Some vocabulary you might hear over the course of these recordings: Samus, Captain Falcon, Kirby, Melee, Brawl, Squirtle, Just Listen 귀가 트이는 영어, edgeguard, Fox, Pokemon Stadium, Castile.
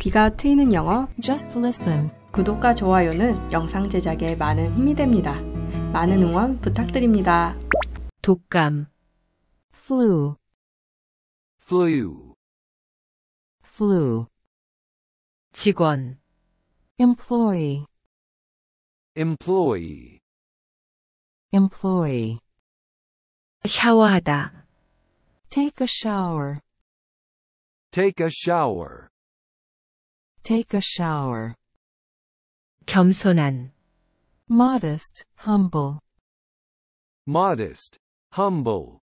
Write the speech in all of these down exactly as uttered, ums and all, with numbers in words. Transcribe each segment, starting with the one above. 귀가 트이는 영어 Just Listen. 구독과 좋아요는 영상 제작에 많은 힘이 됩니다. 많은 응원 부탁드립니다. 독감 flu flu flu 직원 employee employee employee 샤워하다 take a shower take a shower take a shower 겸손한 modest humble modest humble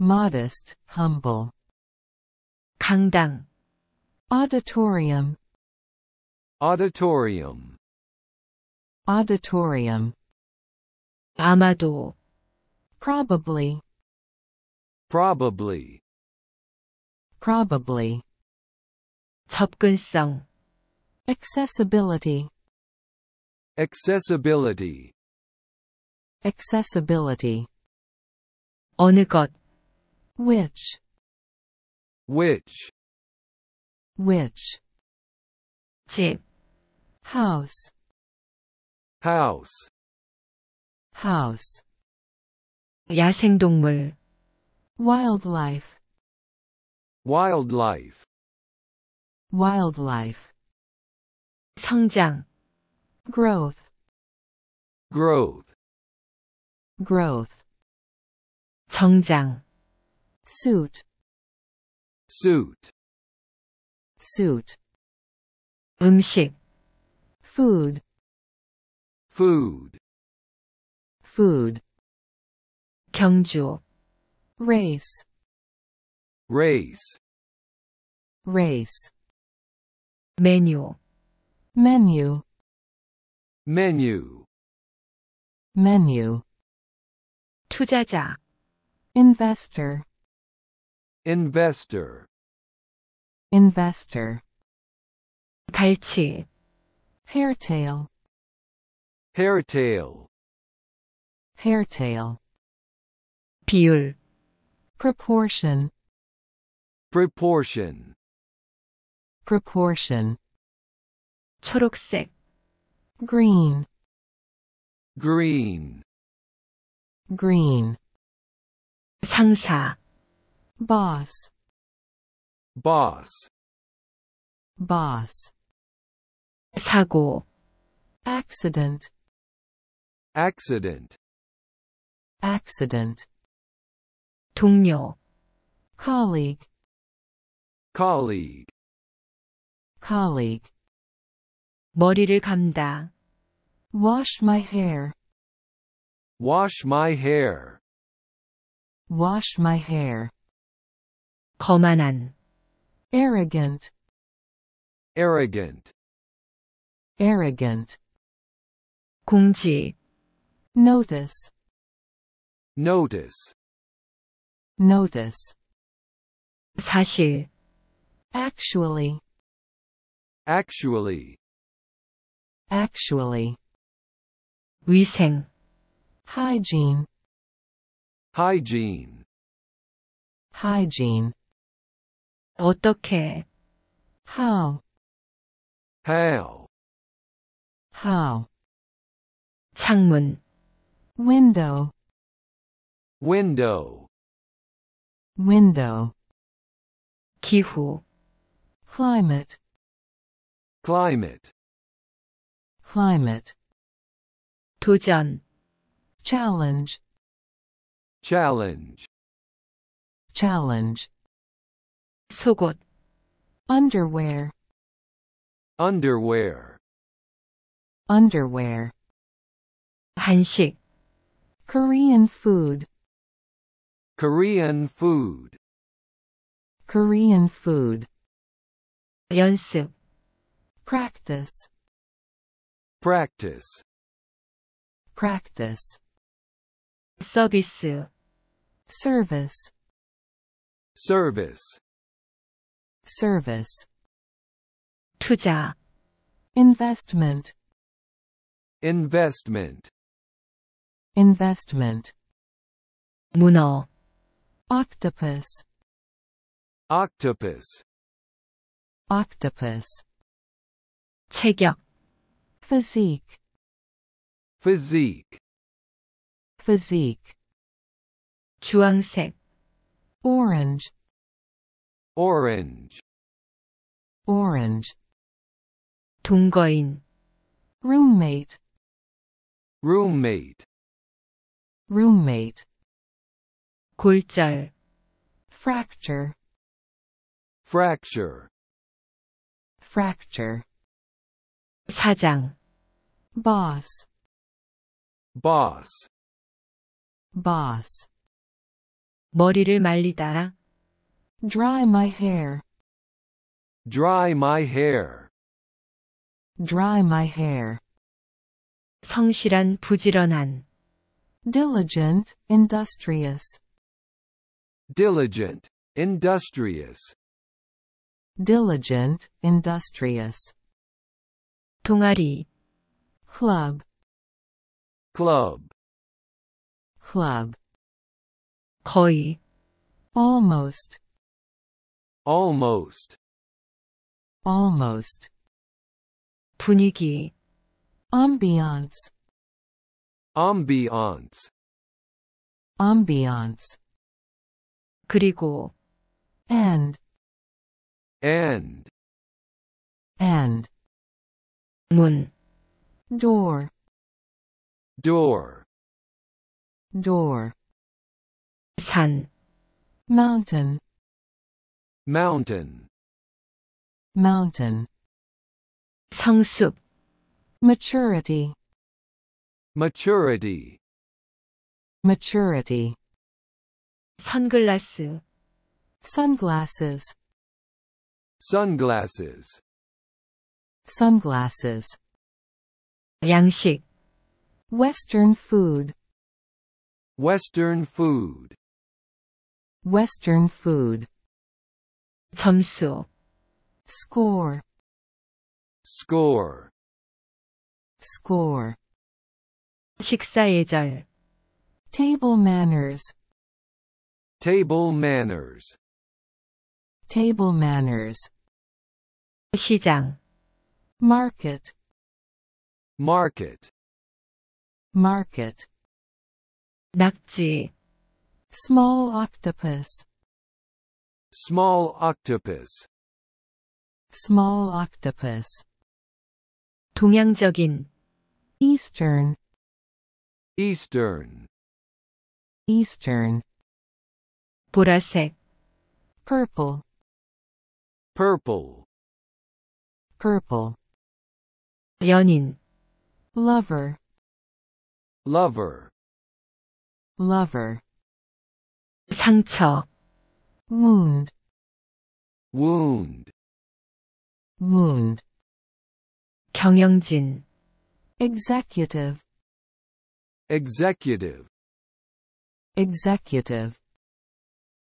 modest humble 강당 auditorium auditorium auditorium 아마도 probably probably probably 접근성 accessibility accessibility accessibility 어느 것 which which which 집 house house house 야생동물 wildlife wildlife wildlife 성장 growth growth growth 정장 suit suit suit 음식 food food food 경주 race race race 메뉴 menu menu menu 투자자 investor investor investor 갈치 hairtail hairtail hairtail 비율 proportion proportion proportion 초록색 green green green 상사 boss boss boss 사고 accident accident accident 동료 colleague colleague colleague 머리를 감다 wash my hair wash my hair wash my hair 거만한 arrogant arrogant arrogant 공지 notice notice notice 사실 actually actually actually 위생 hygiene hygiene hygiene 어떻게 how how how 창문 window window window 기후 climate climate climate 도전 challenge challenge challenge 속옷 underwear underwear underwear 한식 Korean food Korean food Korean food 연습 practice practice practice 서비스 service service service 투자 investment investment investment 문어 octopus octopus octopus. 체격 physique physique physique 주황색 orange orange orange 동거인 roommate roommate roommate 골절 fracture fracture fracture 사장 boss boss boss 머리를 말리다 dry my hair dry my hair dry my hair 성실한 부지런한 diligent industrious diligent industrious diligent industrious 동아리 club club club 거의 almost almost almost 분위기 ambiance ambiance ambiance 그리고 and and and 문 door door door 산 mountain mountain mountain 성숙 maturity maturity maturity 선글라스 sunglasses sunglasses sunglasses 양식 western food western food western food 점수 score score score 식사 예절 table manners table manners table manners 시장 market market market 낙지 small octopus small octopus small octopus 동양적인 eastern eastern eastern 보라색 purple purple purple 연인 lover lover lover 상처 wound wound wound 경영진 executive executive executive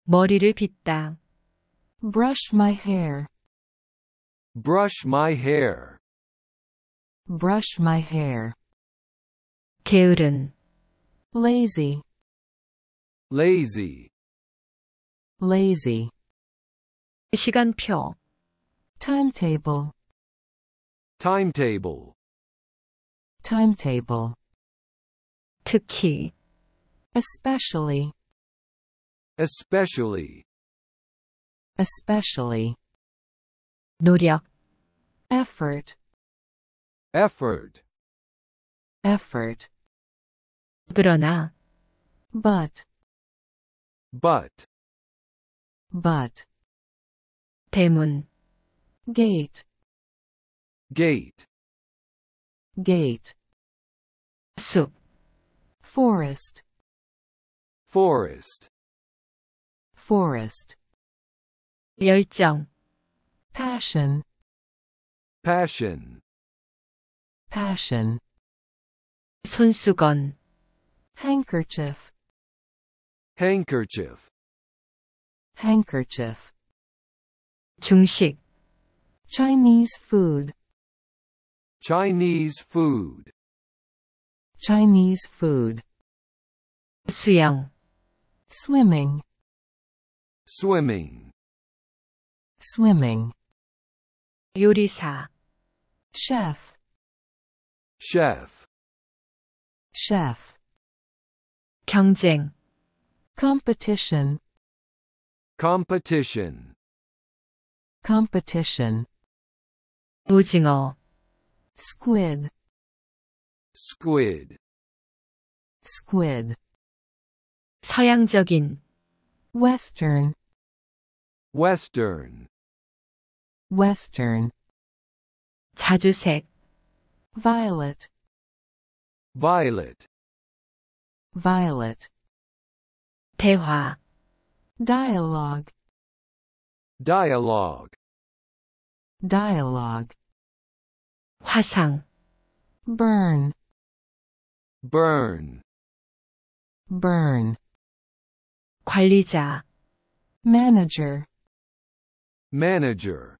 머리를 빗다 brush my hair brush my hair brush my hair 게으른 lazy lazy lazy 시간표 timetable timetable timetable 특히 especially especially especially 노력 effort effort effort 그러나 but but but 대문 gate gate gate 숲 forest forest forest 열정 passion passion passion 손수건 handkerchief handkerchief handkerchief 중식 Chinese food Chinese food Chinese food 수영 swimming swimming swimming 요리사 chef chef chef 경쟁 competition competition competition 오징어 squid squid squid 서양적인 western western western 자주색 violet violet violet 대화 dialogue dialogue dialogue 화상 burn burn burn 관리자 manager manager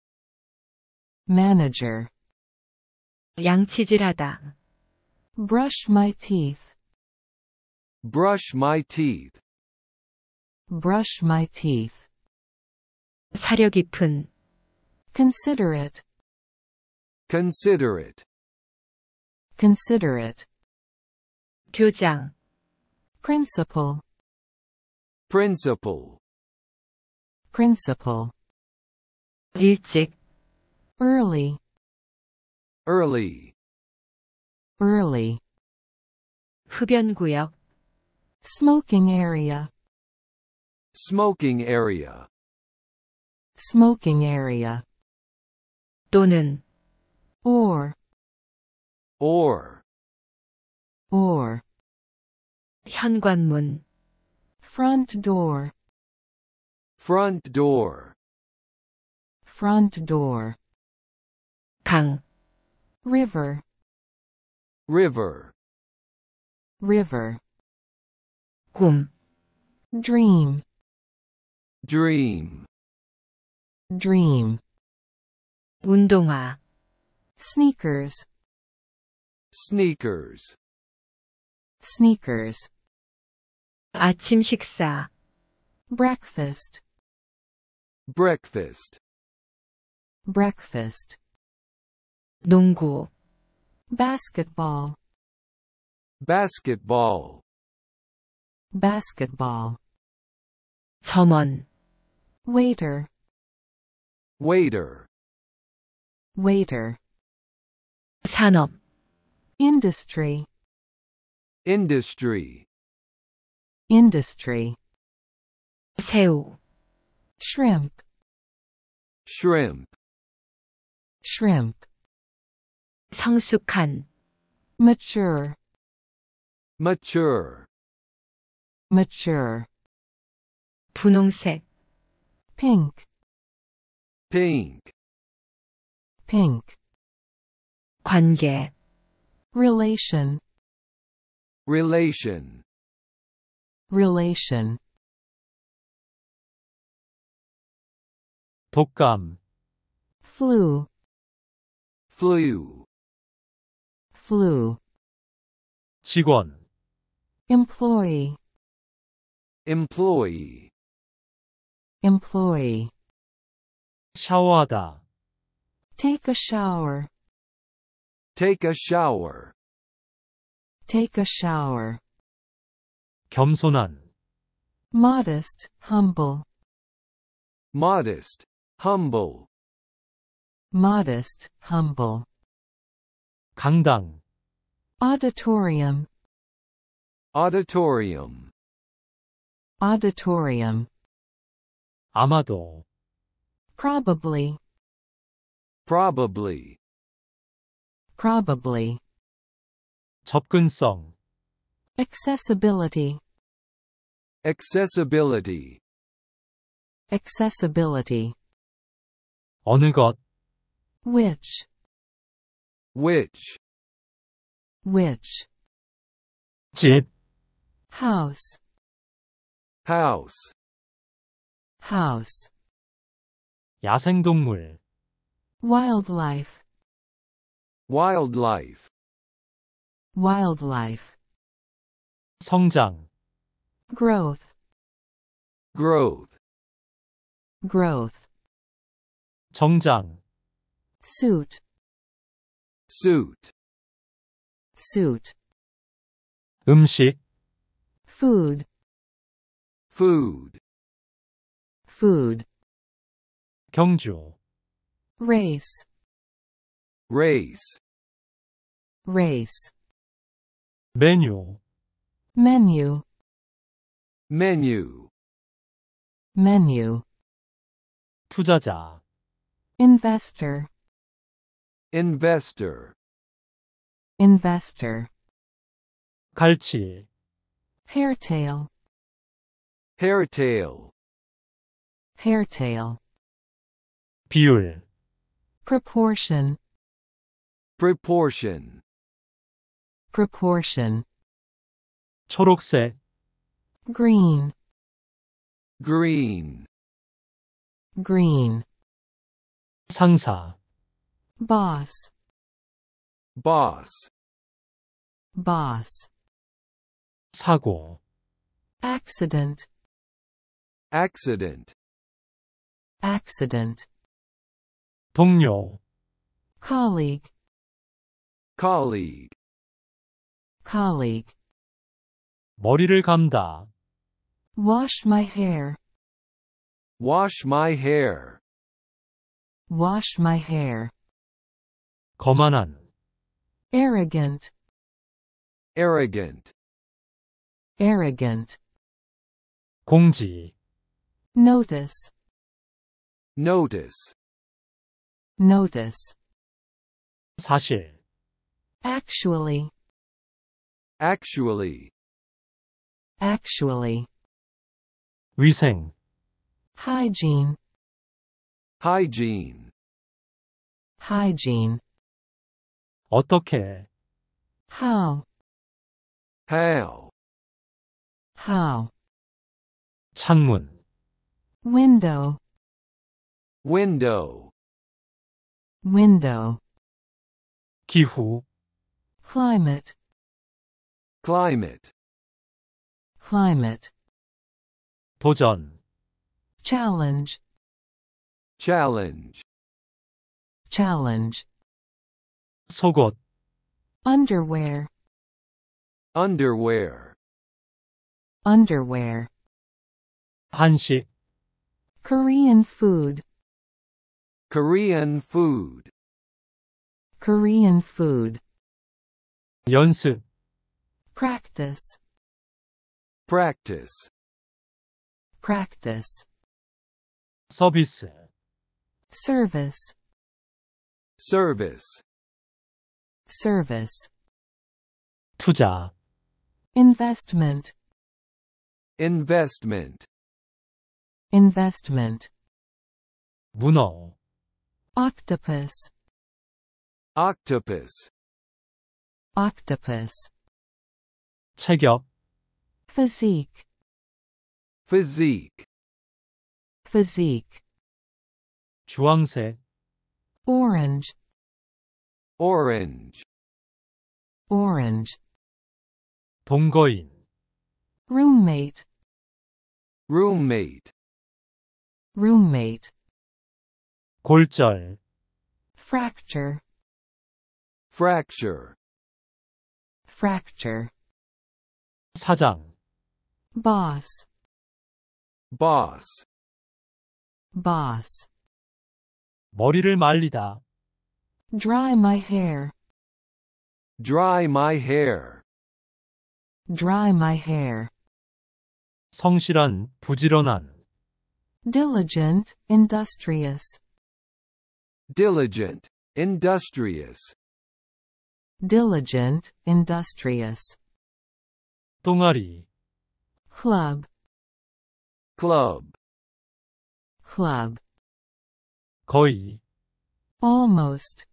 manager 양치질하다 brush my teeth brush my teeth brush my teeth 사려 깊은 considerate considerate considerate 교장 principal principal principal 일찍 early early early 흡연구역 smoking area smoking area smoking area 또는 or or or 현관문 front door front door front door 강 river river river 꿈 dream dream dream 운동화 sneakers sneakers sneakers 아침 식사 breakfast breakfast breakfast 농구 basketball basketball basketball 점원 waiter waiter waiter 산업 industry industry industry 새우 shrimp shrimp shrimp 성숙한 mature mature mature 분홍색 pink pink pink 관계 relation relation relation 독감 flu flu flu 직원 employee employee employee 샤워하다 take a shower take a shower take a shower 겸손한 modest humble modest humble modest humble 강당 auditorium auditorium auditorium 아마도 probably probably probably 접근성 accessibility accessibility accessibility 어느 것 which which which 집 house house house 야생동물 wildlife wildlife wildlife 성장 growth growth growth 정장 suit, suit, suit. 음식, food, food, food. 경주, race, race, race. 메뉴, menu, menu, menu. 투자자, investor, investor, investor. 갈치, hairtail, hairtail, hairtail. 비율, proportion, proportion, proportion. 초록색, green, green, green. 상사, boss, boss, boss. 사고, accident, accident, accident. 동료, colleague, colleague, colleague. 머리를 감다, wash my hair, wash my hair, wash my hair. 거만한, arrogant, arrogant, arrogant. 공지, notice, notice, notice. 사실, actually, actually, actually. 위생, hygiene, hygiene, hygiene. 어떻게, how, how, how. 창문, window, window, window. 기후, climate, climate, climate. 도전, challenge, challenge, challenge. 속옷, underwear, underwear, underwear. 한식, Korean food, Korean food, Korean food. 연습, practice, practice, practice. 서비스, service, service, service. 투자, investment, investment, investment. 문어, octopus, octopus, octopus. 체격, physique, physique, physique. 주황색, orange, orange, orange. 동거인, roommate, roommate, roommate. 골절, fracture, fracture, fracture. 사장, boss, boss, boss. 머리를 말리다, dry my hair, dry my hair, dry my hair. 성실한, 부지런한, diligent, industrious, diligent, industrious, diligent, industrious. 동아리, club, club, club. 거의, almost,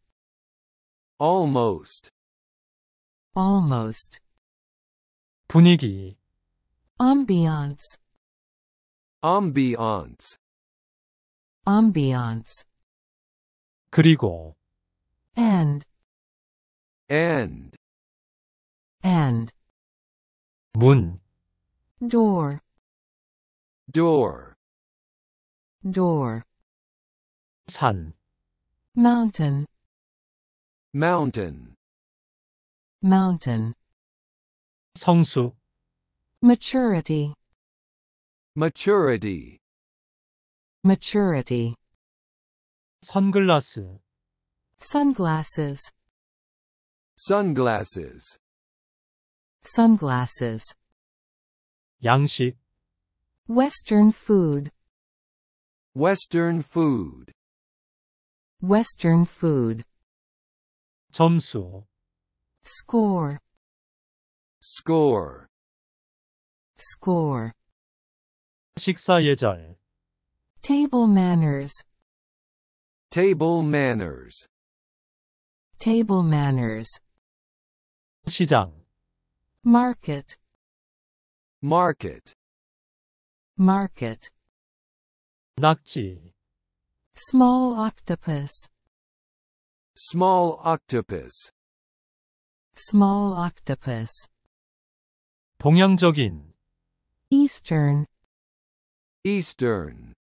almost, almost. 분위기, ambiance, ambiance, ambiance. 그리고, and, and, and. 문, door, door, door. 산, mountain, mountain, mountain. 성숙, maturity, maturity, maturity. 선글라스, sunglasses, sunglasses, sunglasses. 양식, Western food, Western food, Western food. 점수, score, score, score. 식사 예절, table manners, table manners, table manners. 시장, market, market, market. 낙지, small octopus, small octopus, small octopus. 동양적인, eastern, eastern,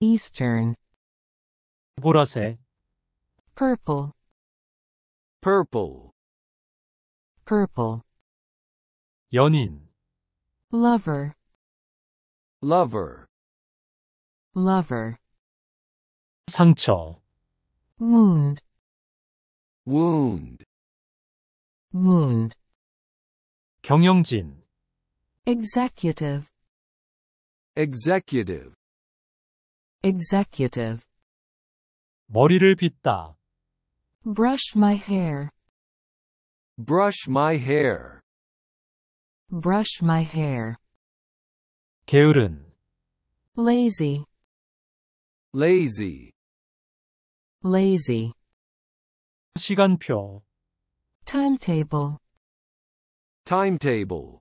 eastern. 보라색, purple, purple, purple. 연인, lover, lover, lover. 상처, wound, wound, wound. 경영진, executive, executive, executive. 머리를 빗다, brush my hair, brush my hair, brush my hair. 게으른, lazy, lazy, lazy. 시간표, timetable, timetable,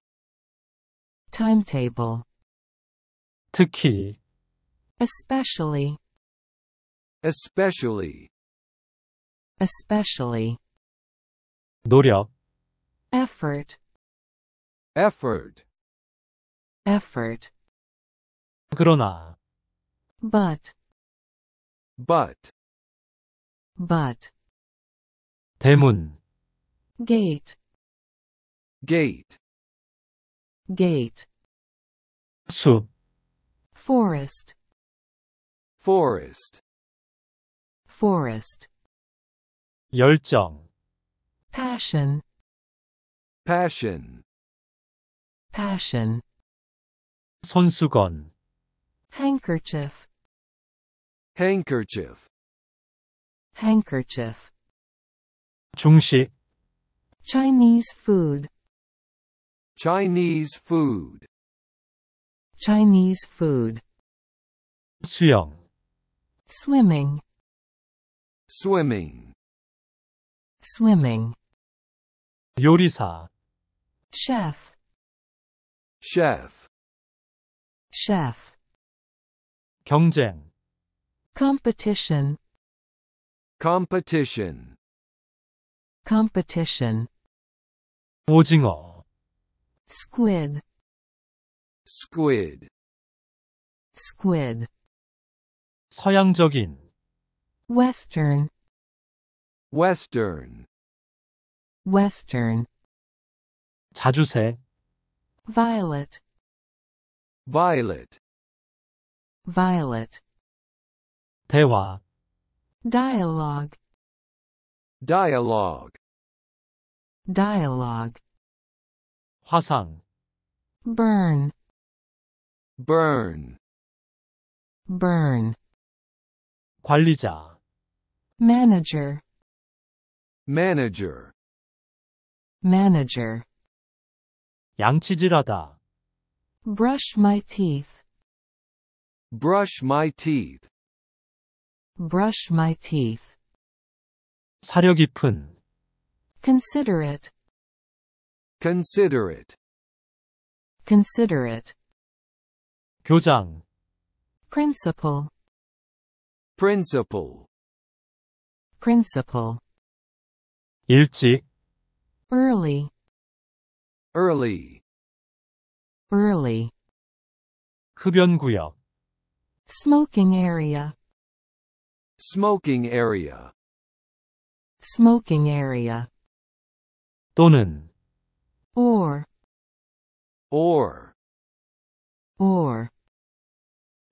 timetable. 특히, especially, especially, especially. 노력, effort, effort, effort. 그러나, but, but, but. 대문, gate, gate, gate. 숲, forest, forest, forest. 열정, passion, passion, passion. 손수건, handkerchief, handkerchief, handkerchief. 중식, Chinese food, Chinese food, Chinese food. 수영, swimming, swimming, swimming. 요리사, chef, chef, chef. 경쟁, competition, competition, competition. 오징어, squid, squid, squid. 서양적인, western, western, western. 자주색, violet, violet, violet. 대화, dialogue, dialogue, dialogue. 화상, burn, burn, burn. 관리자, manager, manager, manager. 양치질하다, brush my teeth, brush my teeth, brush my teeth. 사려 깊은, considerate, considerate, considerate. 교장, principal, principal, principal. 일찍, early, early, early. 흡연구역, smoking area, smoking area, smoking area, 또는 or, or, or,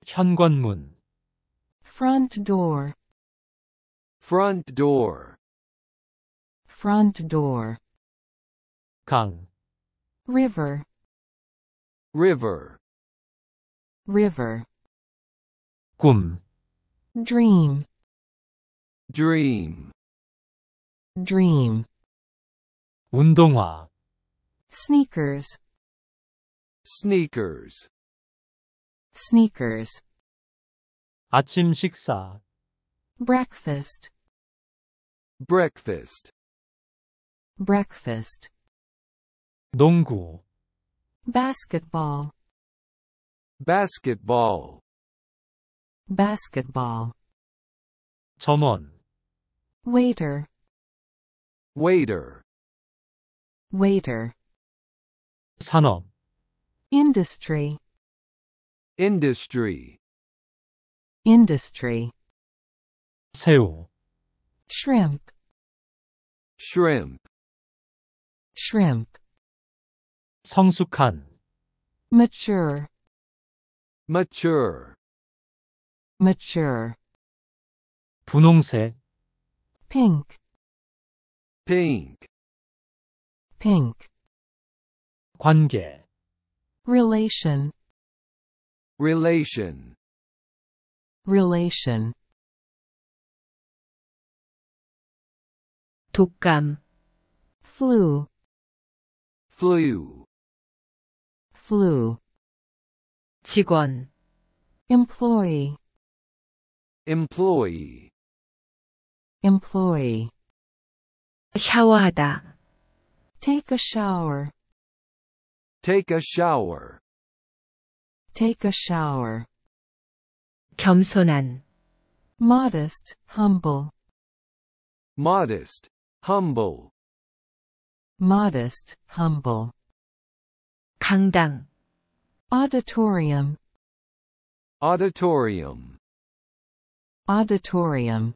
현관문, front door, front door, front door, 강, river, river, river, 꿈, dream, dream, dream, 운동화, sneakers, sneakers, sneakers, 아침 식사, breakfast, breakfast, breakfast, 농구, basketball, basketball, basketball, 점원, waiter, waiter, waiter, 산업, industry, industry, industry, 새우, shrimp, shrimp, shrimp, 성숙한, mature, mature, mature, 분홍색, pink, pink, pink, 관계, relation, relation, relation, 독감, flu, flu, flu, 직원, employee, employee, employee, 샤워하다, take a shower, take a shower, take a shower, 겸손한, modest, humble, modest, humble, modest, humble, 강당, auditorium, auditorium, auditorium,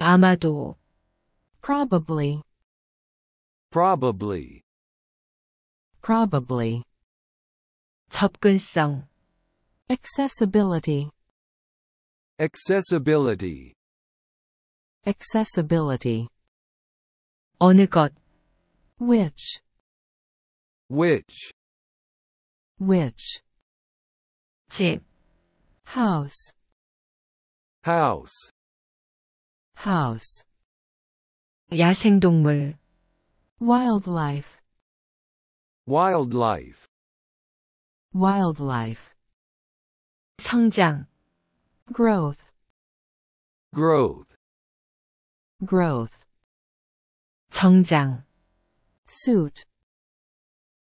아마도, probably, probably, probably, 접근성, accessibility, accessibility, accessibility, 어느 것, which, which, which, 집, house, house, house, 야생동물, wildlife, wildlife, wildlife, 성장, growth, growth, growth, 정장, suit,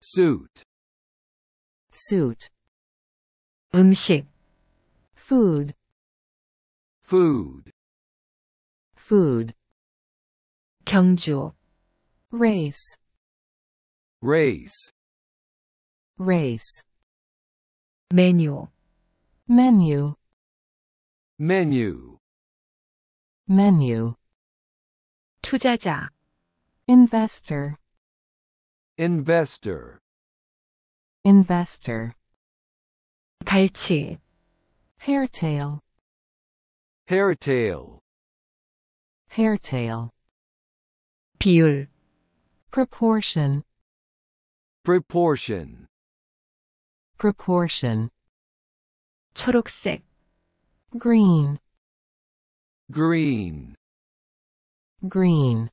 suit, suit, 음식, food, food, food, 경주, race, race, race, 메뉴, menu, menu, menu, 투자자, investor, investor, investor, 갈치, hairtail, hairtail, hairtail, 비율, proportion, proportion, proportion, 초록색, green, green, green,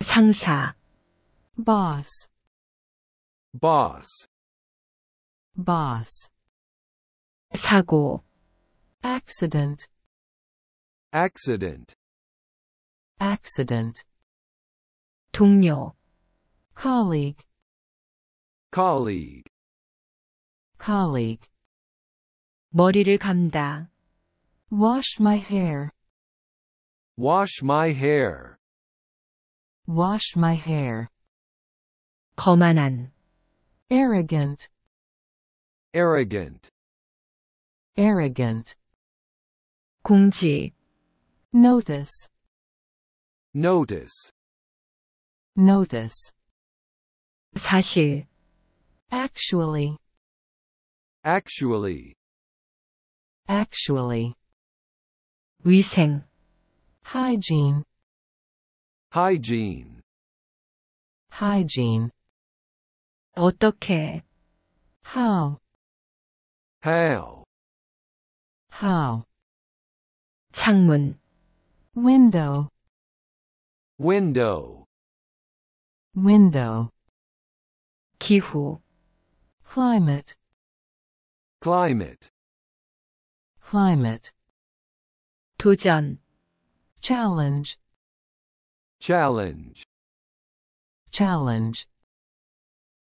상사, boss, boss, boss, 사고, accident, accident, accident, 동료, colleague, colleague, colleague, 머리를 감다, wash my hair, wash my hair, wash my hair, 거만한, arrogant, arrogant, arrogant, 공지 notice notice notice 사실 actually actually actually 위생 hygiene hygiene hygiene 어떻게 how how how 창문 window window window 기후 climate climate climate 도전 challenge challenge challenge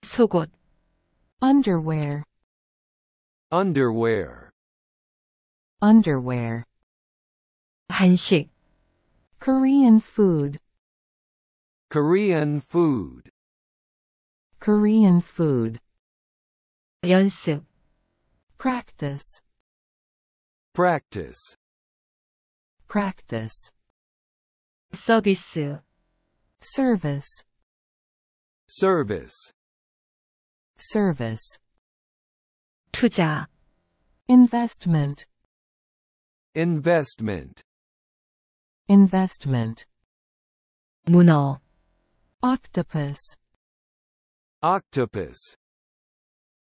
속옷 underwear underwear underwear 한식 Korean food Korean food Korean food 연습 practice practice practice 서비스 service service service 투자 investment investment investment 문어 octopus octopus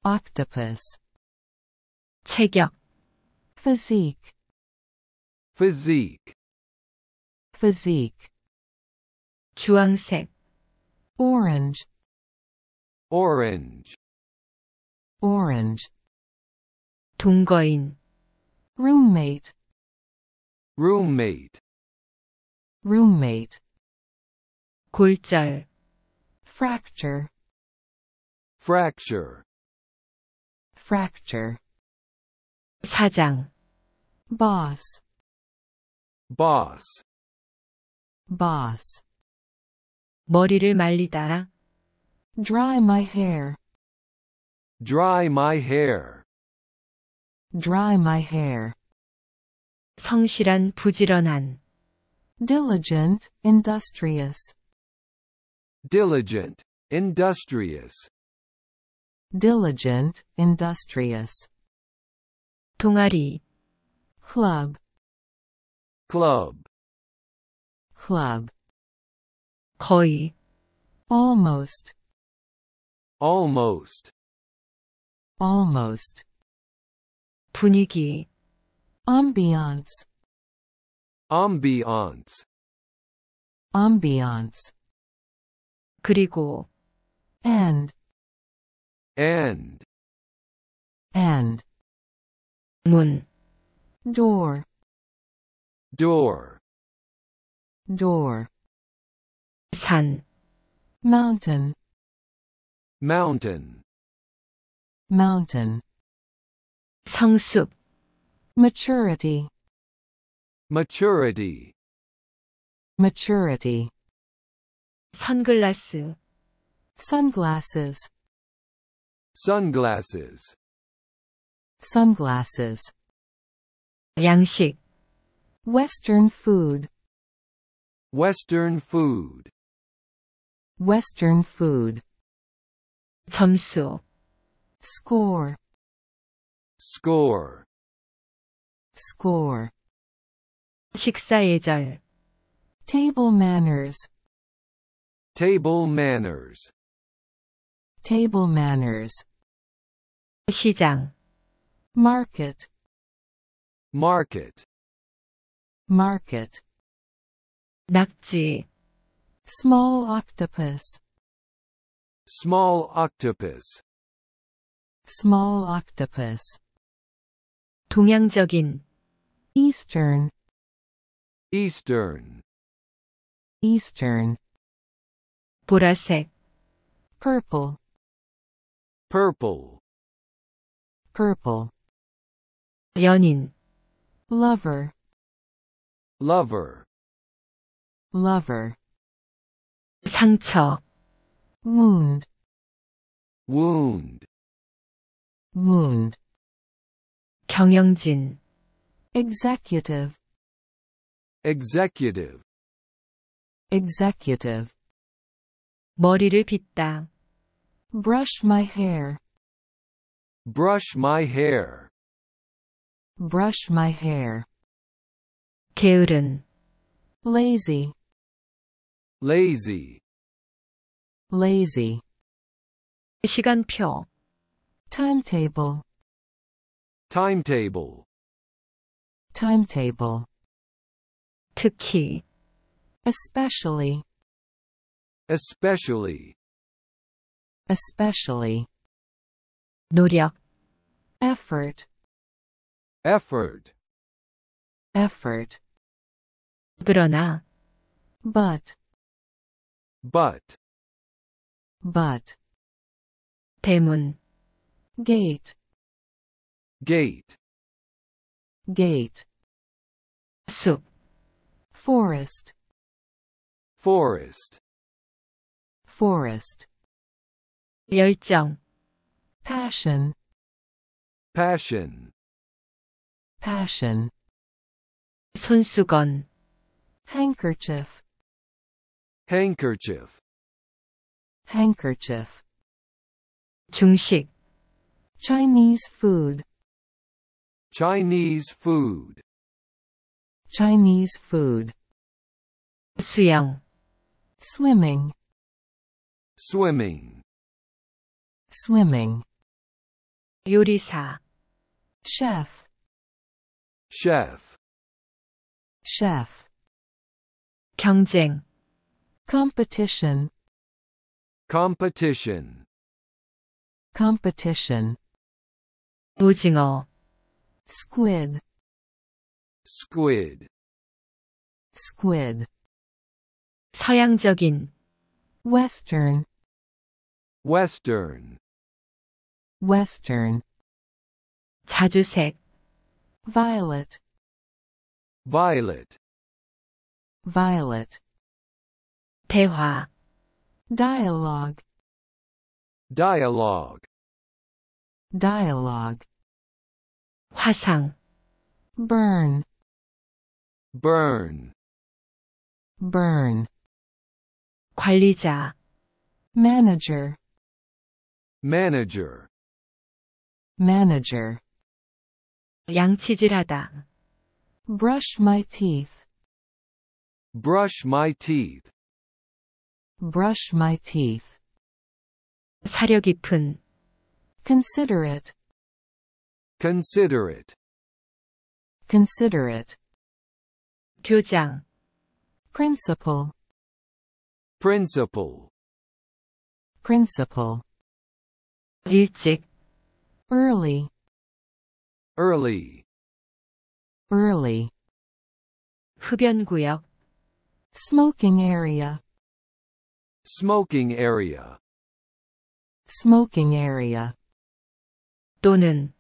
octopus 체격 physique physique physique 주황색 orange orange orange 동거인 roommate roommate roommate 골절 fracture fracture fracture 사장 boss boss boss 머리를 말리다 dry my hair dry my hair dry my hair 성실한 부지런한 diligent industrious diligent industrious diligent industrious 동아리 club club club 거의 almost almost almost 분위기 ambiance ambiance ambiance 그리고 and and and 문 door door door 산 mountain mountain mountain 성숙 maturity maturity maturity 선글라스 sunglasses sunglasses sunglasses 양식 western food western food western food 점수 score score score 식사 예절 table manners table manners table manners 시장 market market market 낙지 small octopus small octopus small octopus 동양적인 eastern eastern eastern 보라색 purple purple purple 연인 lover lover lover 상처 wound wound wound 경영진 Executive. Executive. Executive. 머리를 빗다. Brush my hair. Brush my hair. Brush my hair. 게으른. Lazy. Lazy. Lazy. 시간표. Timetable. Timetable. Timetable. 특히. Especially. Especially. Especially. 노력. Effort. Effort. Effort. 그러나. But. But. But. 대문. Gate. Gate. Gate. 숲. Forest. Forest. Forest. 열정. Passion. Passion. Passion. 손수건. Handkerchief. Handkerchief. Handkerchief. 중식. Chinese food. Chinese food. Chinese food. 수영. Swimming. Swimming. Swimming. 요리사. Chef. Chef. Chef. 경쟁. Competition. Competition. Competition. 오징어. Squid. Squid. Squid. 서양적인. Western. Western. Western. 자주색. Violet. Violet. Violet. 대화. Dialogue. Dialogue. Dialogue. 화상. Burn. Burn. Burn. 관리자. Manager. Manager. Manager. 양치질하다. Brush my teeth. Brush my teeth. Brush my teeth. 사려 깊은. Considerate. Considerate. Considerate. 교장. Principal. Principal. Principal. 일찍. Early. Early. Early. 흡연구역. Smoking area. Smoking area. Smoking area. 또는.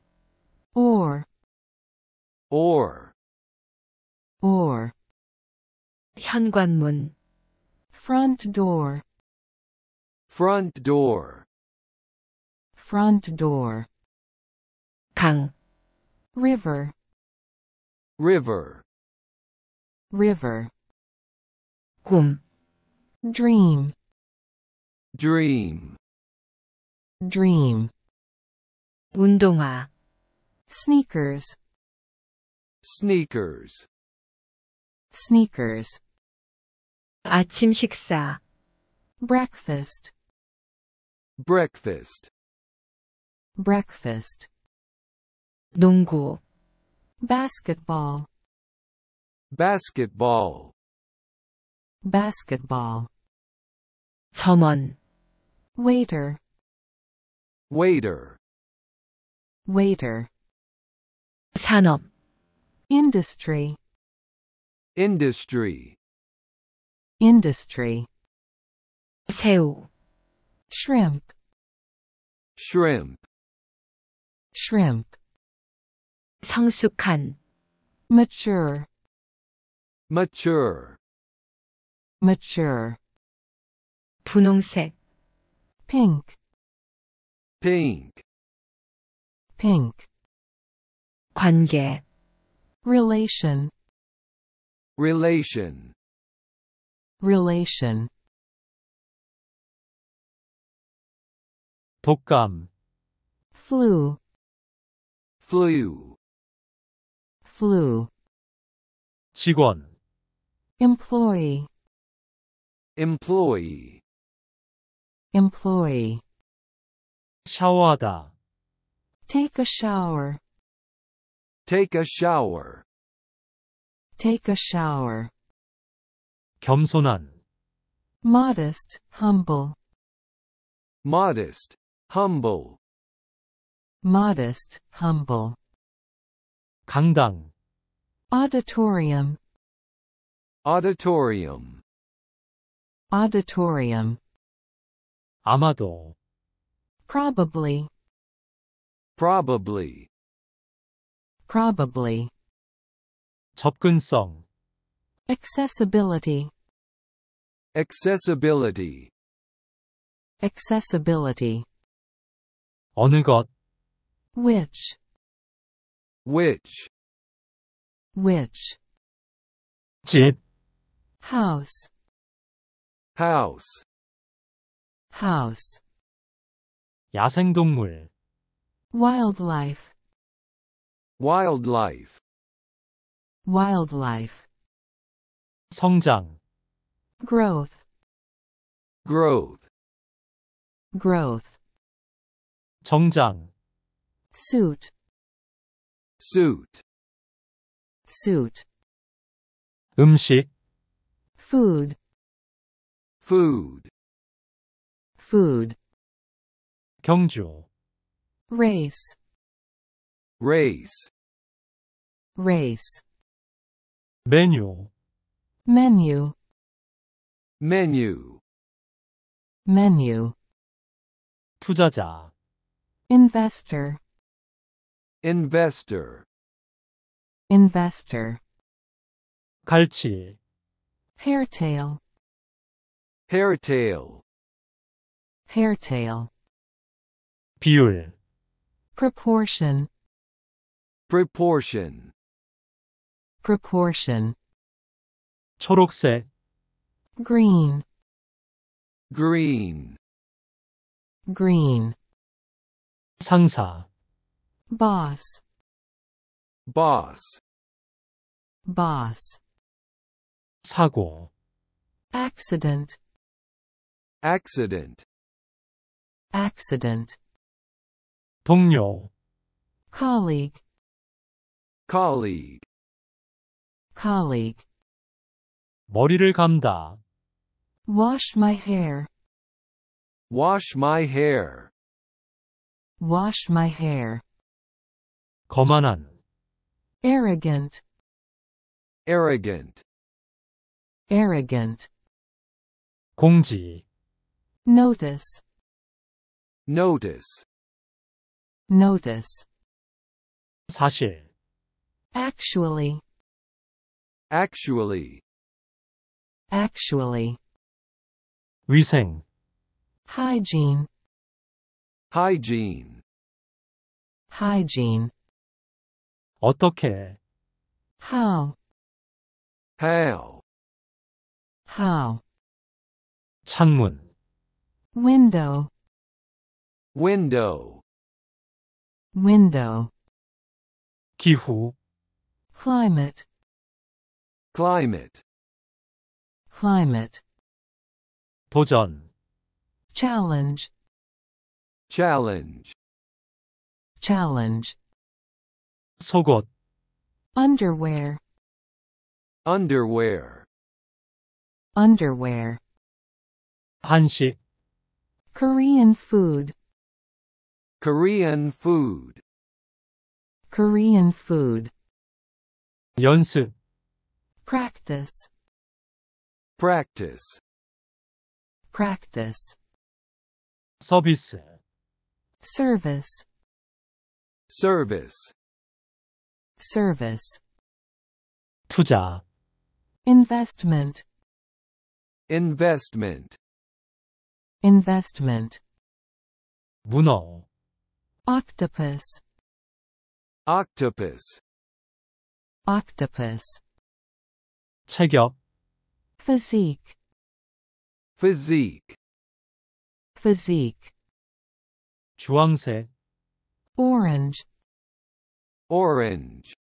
Or. Or. Or. 현관문. Front door. Front door. Front door. 강. River. River. River. 꿈. Dream. Dream. Dream. 운동화. Sneakers. Sneakers. Sneakers. 아침 식사. Breakfast. Breakfast. Breakfast. 농구. Basketball. Basketball. Basketball. 점원. Waiter. Waiter. Waiter. 산업. Industry. Industry. Industry. 새우. Shrimp. Shrimp. Shrimp. 성숙한. Mature. Mature. Mature. 분홍색. Pink. Pink. Pink. 관계. relation, relation, relation. 독감, flu, flu, flu. 직원, employee, employee, employee. 샤워하다, take a shower, take a shower, take a shower. 겸손한, modest, humble, modest, humble, modest, humble. 강당, auditorium, auditorium, auditorium. 아마도, probably, probably, probably. 접근성, accessibility, accessibility, accessibility. 어느 것, which, which, which. 집, house, house, house. 야생동물, wildlife, wildlife, wildlife. 성장, growth, growth, growth. 정장, suit, suit, suit. 음식, food, food, food. 경주, race, race, race. 메뉴, menu, menu, menu. 투자자, investor, investor, investor. 갈치, hairtail, hairtail, hairtail. 비율, proportion, proportion, proportion. 초록색, green, green, green. 상사, boss, boss, boss. 사고, accident, accident, accident. 동료, colleague, colleague, colleague. 머리를 감다, wash my hair, wash my hair, wash my hair. 거만한, arrogant, arrogant, arrogant. 공지, notice, notice, notice. 사실, actually, actually, actually. 위생, hygiene, hygiene, hygiene. 어떻게, how, how, how. 창문, window, window, window. 기후, climate, climate, climate. 도전, challenge, challenge, challenge. 속옷, underwear, underwear, underwear. 한식, Korean food, Korean food, Korean food. 연습, practice, practice, practice. 서비스, service, service, service. 투자, investment, investment, investment. 문어, octopus, octopus, octopus, 체격, physique, physique, physique, 주황색, orange, orange,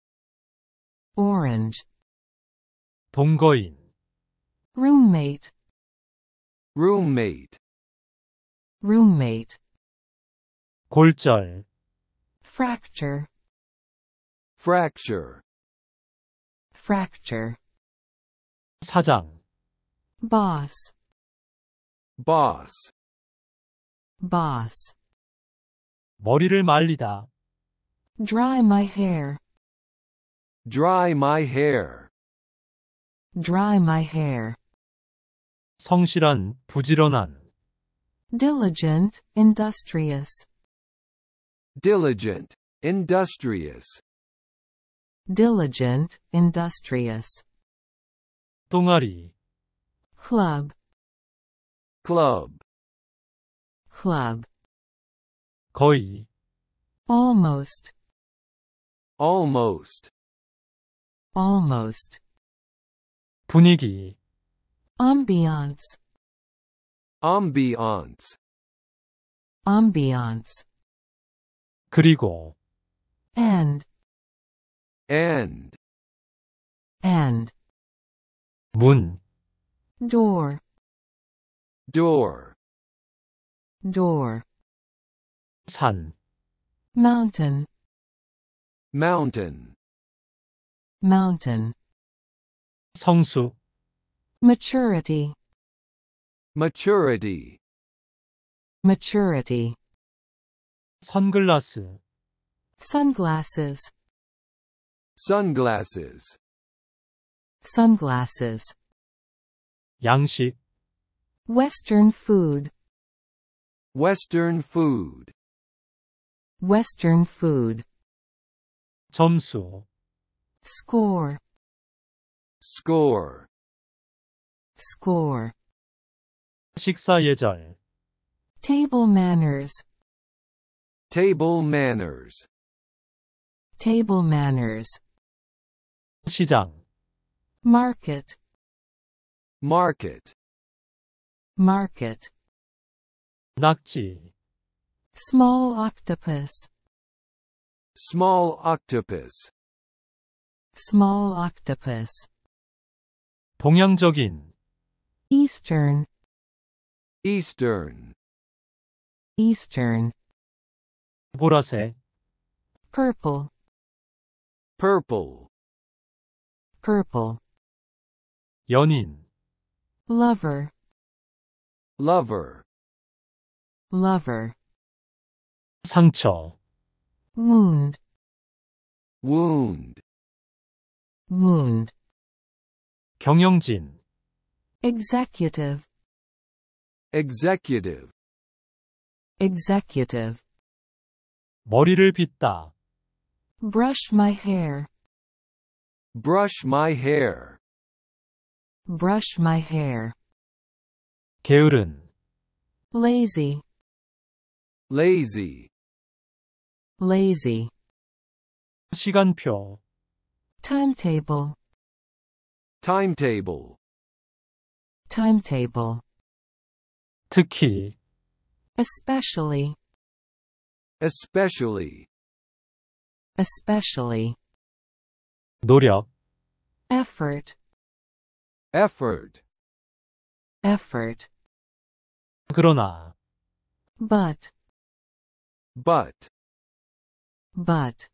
orange, 동거인, roommate, roommate, roommate, 골절, fracture, fracture, fracture, 사장, boss, boss, boss, 머리를 말리다, dry my hair, dry my hair, dry my hair, 성실한, 부지런한, diligent, industrious, diligent, industrious, diligent, industrious, 동아리, club, club, club, 거의, almost, almost, almost, 분위기, ambiance, ambiance, ambiance, 그리고, and, and, and, 문, door, door, door, 산, mountain, mountain, mountain, 성수, maturity, maturity, maturity, 선글라스, sunglasses, sunglasses, sunglasses, 양식, western food, western food, western food, 점수, score, score, score, 식사 예절, table manners, table manners, table manners, 시장, market, market, market, 낙지, small octopus, small octopus, small octopus, 동양적인, eastern, eastern, eastern, 보라색, purple, purple, purple, 연인, lover, lover, lover, 상처, wound, wound, wound, 경영진, executive, executive, executive, 머리를 빗다, brush my hair, brush my hair, brush my hair, 게으른, lazy, lazy, lazy, 시간표, timetable, timetable, timetable, 특히, especially, especially, especially, 노력, effort, effort, effort, 그러나, but, but, but,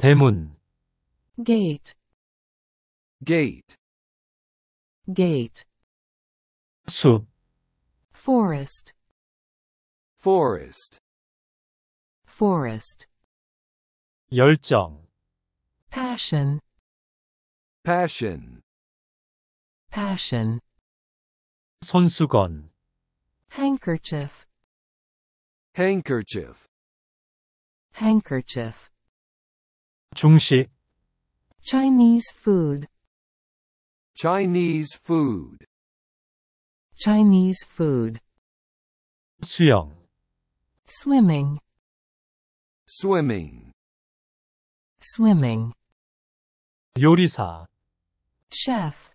대문, gate, gate, gate, 숲, forest, forest, forest, 열정, passion, passion, passion, 손수건, handkerchief, handkerchief, handkerchief, 중식, Chinese food, Chinese food, Chinese food, 수영, swimming, swimming, swimming, 요리사 chef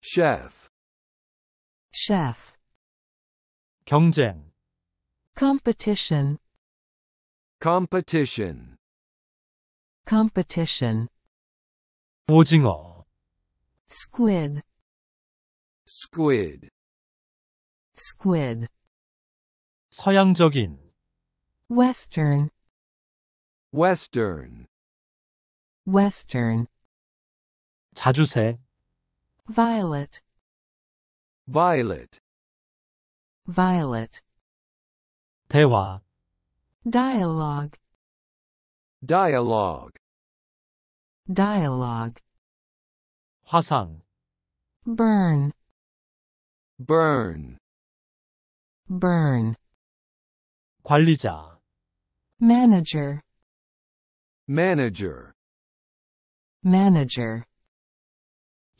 chef chef 경쟁 competition competition competition 오징어 squid squid squid 서양적인 western western western 자주색 violet violet violet 대화 dialogue dialogue dialogue 화상 burn burn burn 관리자 manager manager manager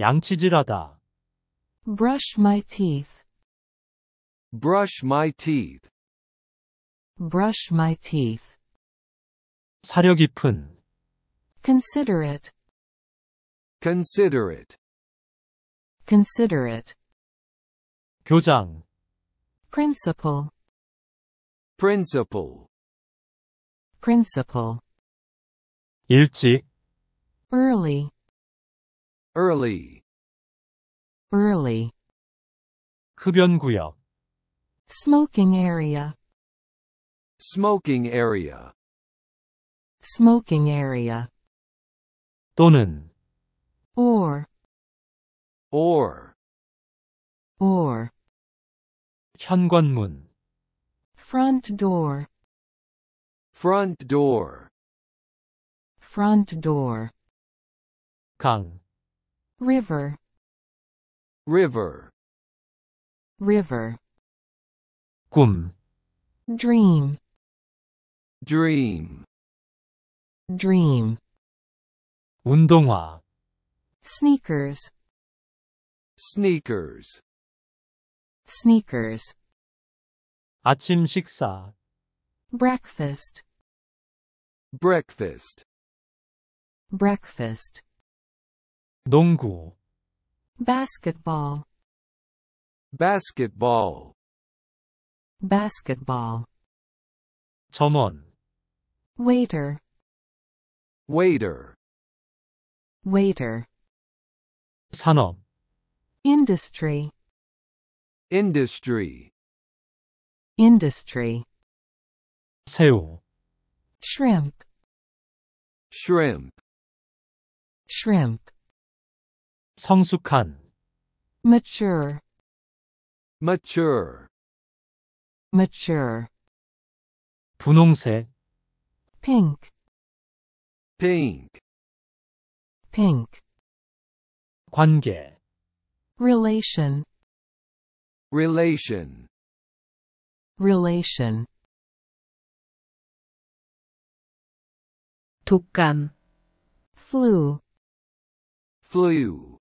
양치질하다 brush my teeth brush my teeth brush my teeth 사려 깊은 considerate considerate considerate 교장 principal principal principal 일찍 early early early 흡연구역 smoking area smoking area smoking area 또는 or or or 현관문 front door front door front door 강 river river river 꿈 dream dream dream 운동화 sneakers sneakers sneakers 아침 식사 breakfast breakfast breakfast 농구 basketball basketball basketball 점원 waiter waiter waiter 산업 industry industry industry 새우 shrimp shrimp shrimp 성숙한 mature mature mature 분홍색 pink pink pink 관계 relation relation relation 독감 flu flu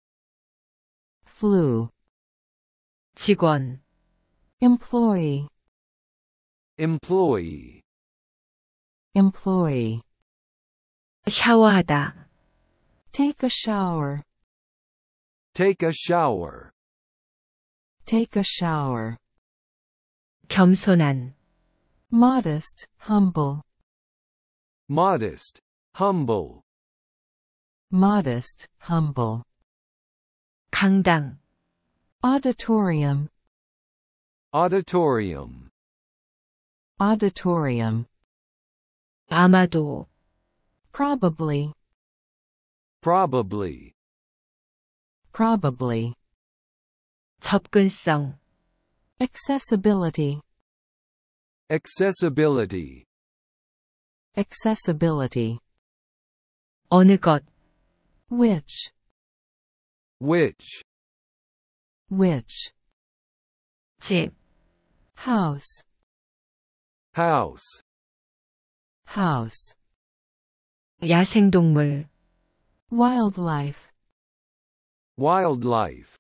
flu 직원 employee employee employee 샤워하다 take a shower take a shower take a shower 겸손한 modest humble modest humble modest humble 강당 auditorium auditorium auditorium 아마도 probably probably probably 접근성 accessibility accessibility accessibility 어느 것 which which which 집 house house house 야생동물 wildlife wildlife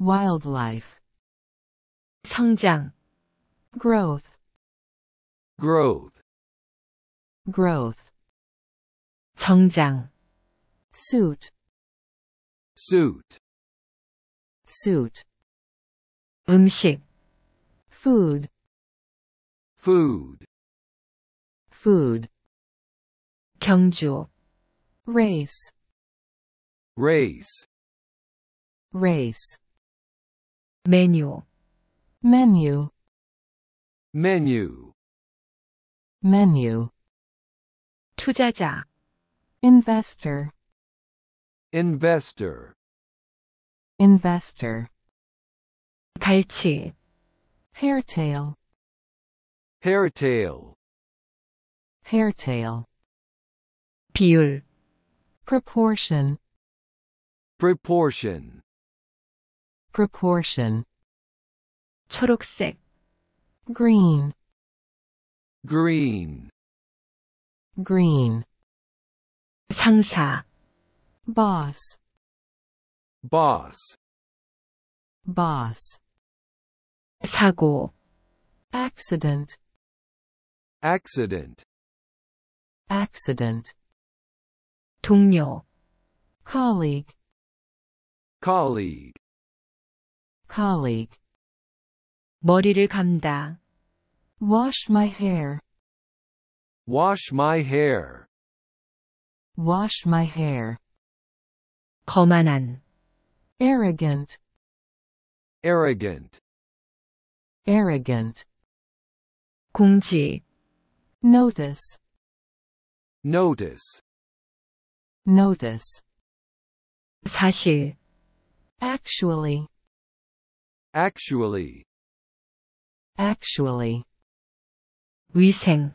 wildlife 성장 growth growth growth 정장 suit, suit, suit. 음식, food, food, food. 경주, race, race, race. 메뉴, menu, menu, menu. 투자자, investor, investor, investor. 갈치, hairtail, hairtail, hairtail. 비율, proportion, proportion, proportion. 초록색, green, green, green. 상사, boss, boss, boss. 사고, accident, accident, accident. 동료, colleague, colleague, colleague. 머리를 감다, wash my hair, wash my hair, wash my hair. 거만한, arrogant, arrogant, arrogant. 공지, notice, notice, notice. 사실, actually, actually, actually. 위생,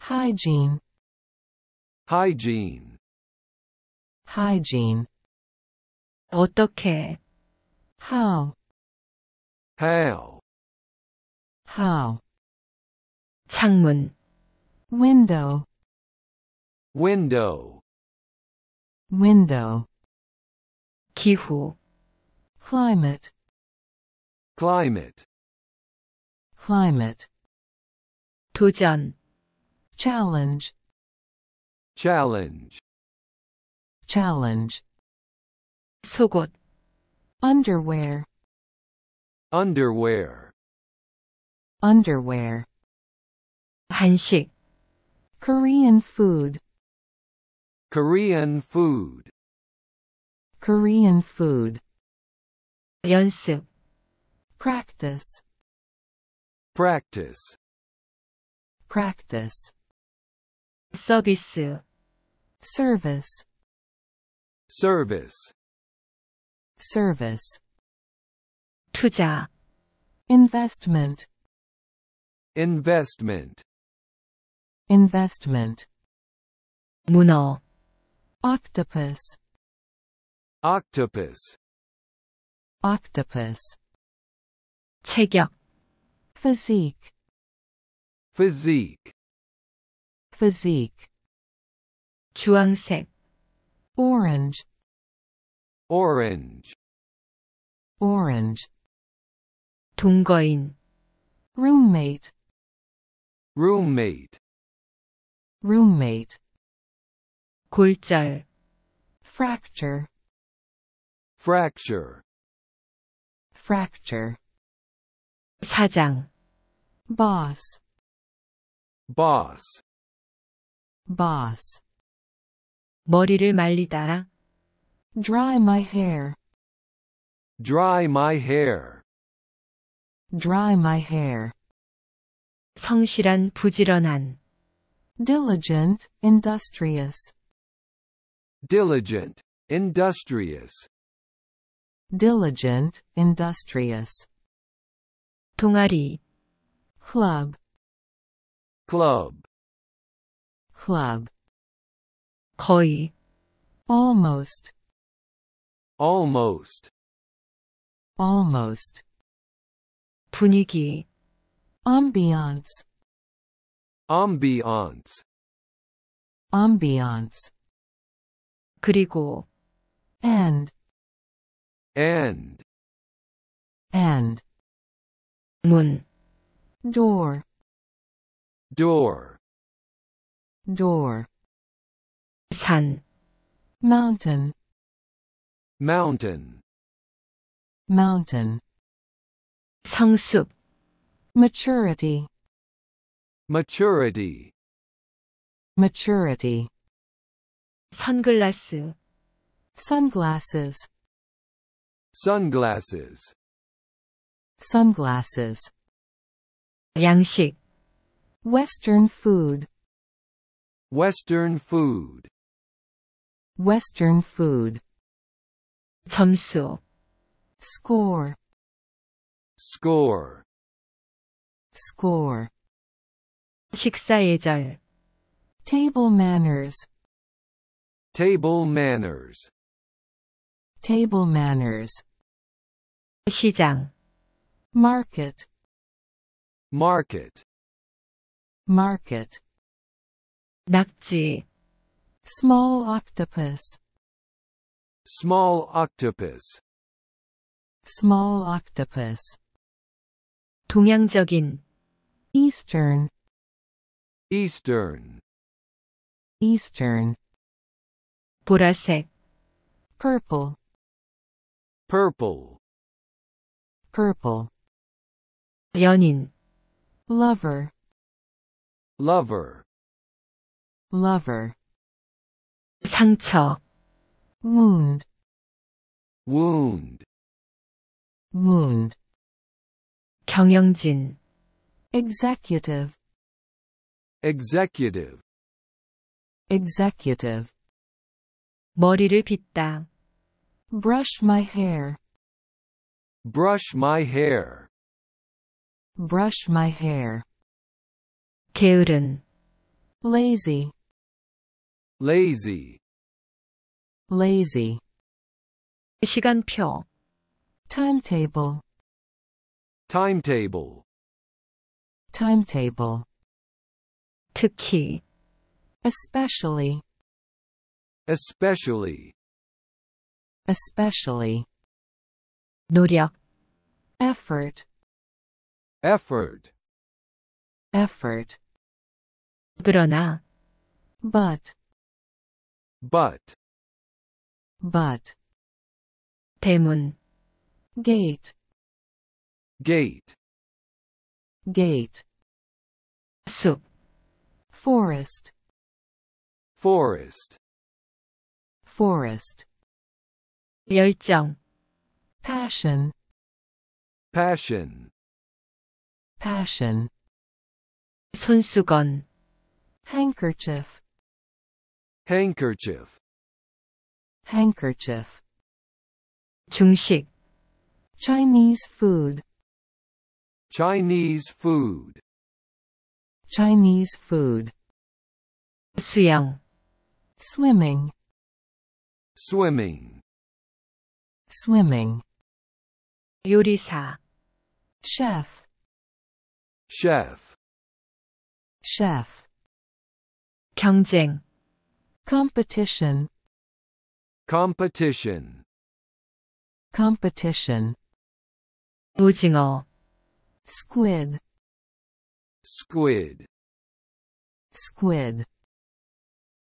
hygiene, hygiene, hygiene. 어떻게, how, how, how. 창문, window, window, window. 기후, climate, climate, climate. 도전, challenge, challenge, challenge. 속옷, underwear, underwear, underwear. 한식, Korean food, Korean food, Korean food. 연습, practice, practice, practice. 서비스, service, service, service. 투자, investment, investment, investment. 문어, octopus, octopus, octopus. 체격, physique, physique, physique. 주황색, orange, orange, orange. 동거인, roommate, roommate, roommate. 골절, fracture, fracture, fracture. 사장, boss, boss, boss. 머리를 말리다, dry my hair, dry my hair, dry my hair. 성실한, 부지런한, diligent, industrious, diligent, industrious, diligent, industrious. 동아리, club, club, club. 거의, almost, almost, almost. 분위기, ambiance, ambiance, ambiance. 그리고, and, and, and. 문, door, door, door. 산, mountain, mountain, mountain. 성숙, maturity, maturity, maturity. 선글라스, sunglasses, sunglasses, sunglasses. 양식, Western food, Western food, Western food. 점수, score, score, score. 식사예절, table manners, table manners, table manners. 시장, market, market, market. 낙지, small octopus, small octopus, small octopus. 동양적인, eastern, eastern, eastern. 보라색, purple, purple, purple. 연인, lover, lover, lover. 상처, wound, wound, wound. 경영진, executive, executive, executive. 머리를 빗다, brush my hair, brush my hair, brush my hair. 게으른, lazy, lazy, lazy. 시간표, timetable, timetable, timetable. 특히, especially, especially, especially. 노력, effort, effort, effort. 그러나, but, but, but. 대문, gate, gate, gate. 숲, forest, forest, forest. 열정, passion, passion, passion. 손수건, handkerchief, handkerchief, handkerchief. 중식, Chinese food, Chinese food, Chinese food. 수영, swimming, swimming, swimming. 요리사, chef, chef, chef. 경쟁, competition, competition, competition. 오징어, squid, squid, squid.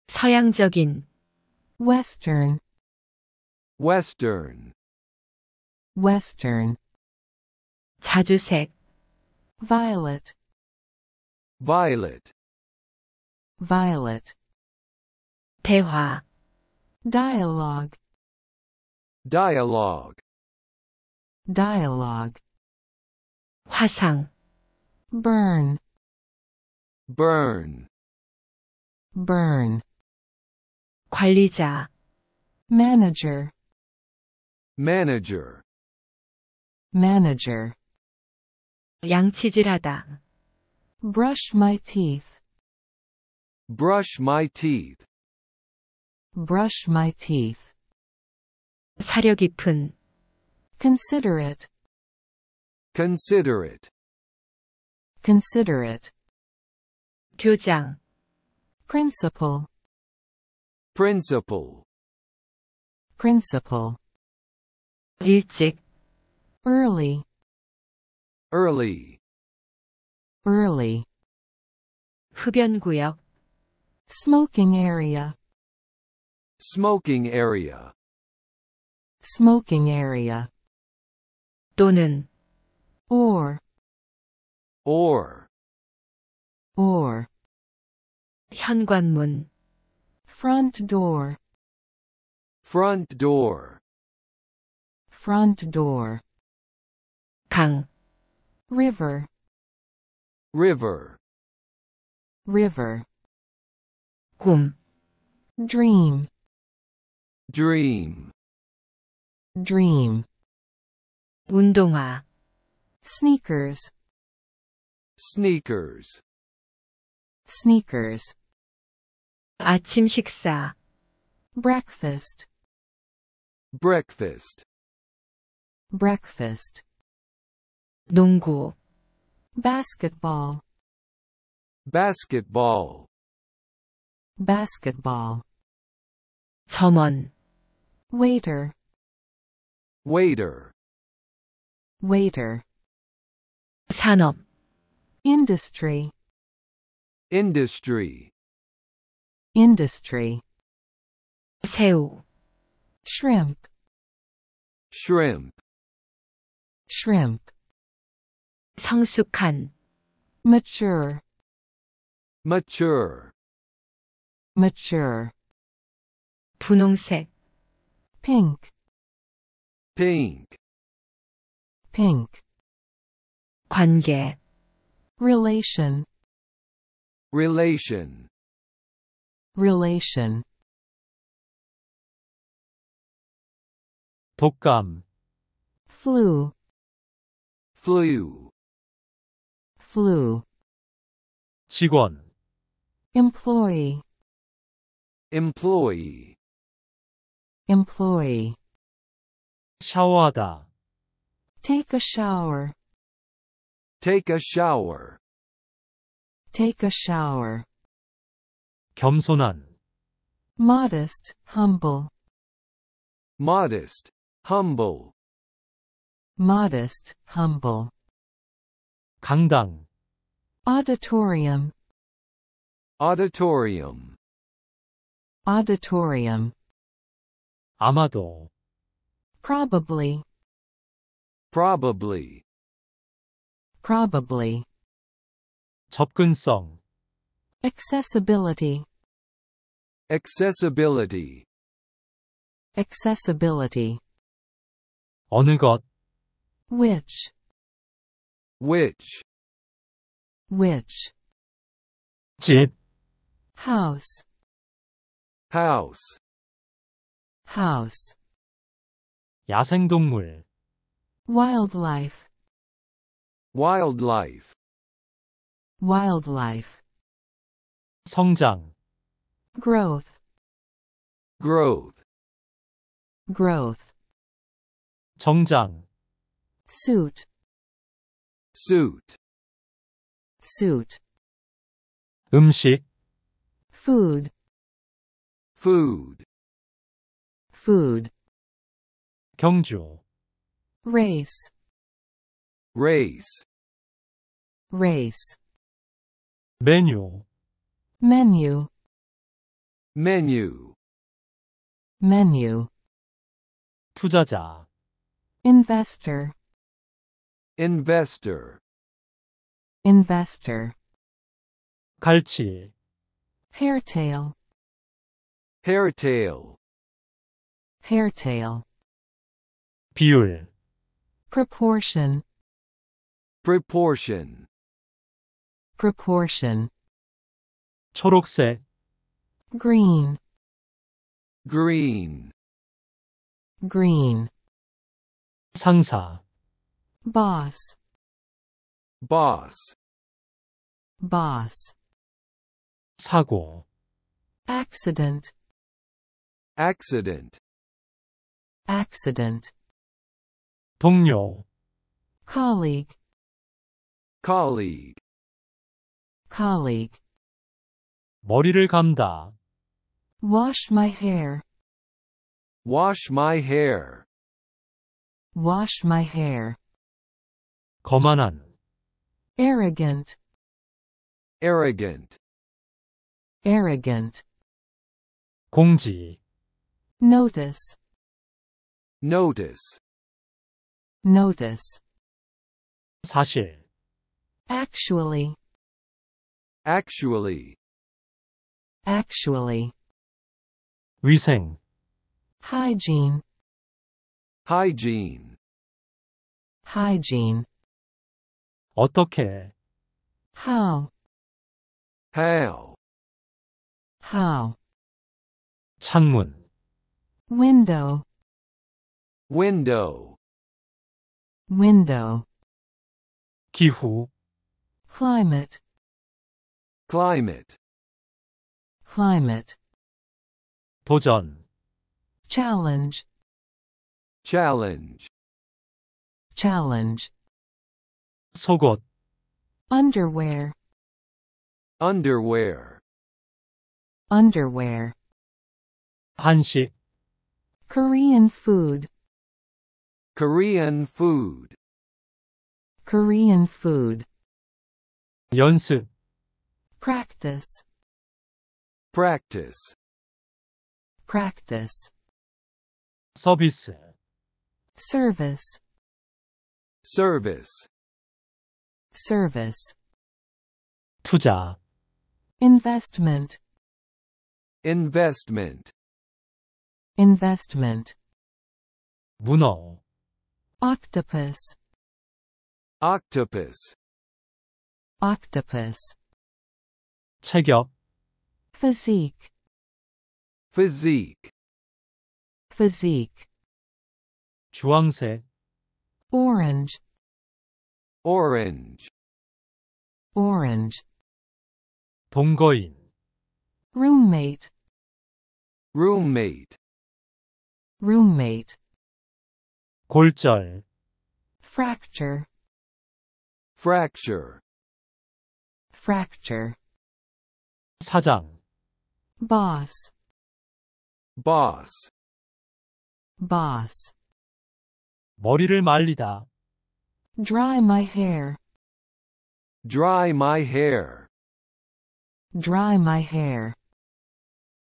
서양적인, western, western, western. 자주색, violet, violet, violet. 대화, dialogue, dialogue, dialogue. 화상, burn, burn, burn. 관리자, manager, manager, manager. 양치질하다, brush my teeth, brush my teeth, brush my teeth. 사려 깊은, considerate, considerate, considerate. 교장, principal, principal, principal. 일찍, early, early, early. 흡연구역, smoking area, smoking area, smoking area, 또는 or, or, or, 현관문, front door, front door, front door, 강, river, river, river, 꿈, dream, dream, dream, 운동화, sneakers, sneakers, sneakers, 아침 식사, breakfast, breakfast, breakfast, 농구, basketball, basketball, basketball, 점원, waiter, waiter, waiter, 산업, industry, industry, industry, 새우, shrimp, shrimp, shrimp, 성숙한, mature, mature, mature, 분홍색, pink, pink, pink, 관계, relation, relation, relation, 독감, flu, flu, flu, 직원, employee, employee, employee, 샤워하다, take a shower, take a shower, take a shower, 겸손한, modest, humble, modest, humble, modest, humble, 강당, auditorium, auditorium, auditorium, 아마도, probably, probably, probably, 접근성, accessibility, accessibility, accessibility, 어느 것, which, which, which, 집, house, house, house, 야생동물, wildlife, wildlife, wildlife, 성장, growth, growth, growth, 정장, suit, suit, suit, 음식, food, food, food, 경주, race, race, race, 메뉴, menu, menu, menu, 투자자, investor, investor, investor, 갈치, hairtail, hairtail, hairtail, 비율, proportion, proportion, proportion, 초록색, green, green, green, 상사, boss, boss, boss, 사고, accident, accident, accident, 동료, colleague, colleague, colleague, 머리를 감다, wash my hair, wash my hair, wash my hair, 거만한, arrogant, arrogant, arrogant, 공지, Notice. Notice. Notice. 사실. Actually. Actually. Actually. 위생. Hygiene. Hygiene. Hygiene. 어떻게? How. How. How. 창문. Window. Window. Window. 기후. Climate. Climate. Climate. 도전. Challenge. Challenge. Challenge. 속옷. Underwear. Underwear. Underwear. 한식. Korean food. Korean food. Korean food. 연습. Practice. Practice. Practice. 서비스. Service. Service. Service. 투자. Investment. Investment. Investment. 문어. Octopus. Octopus. Octopus. 체격. Physique. Physique. Physique. 주황색. Orange. Orange. Orange. 동거인. Roommate. Roommate. Roommate. 골절. Fracture. Fracture. Fracture. 사장. Boss. Boss. Boss. 머리를 말리다. Dry my hair. Dry my hair. Dry my hair.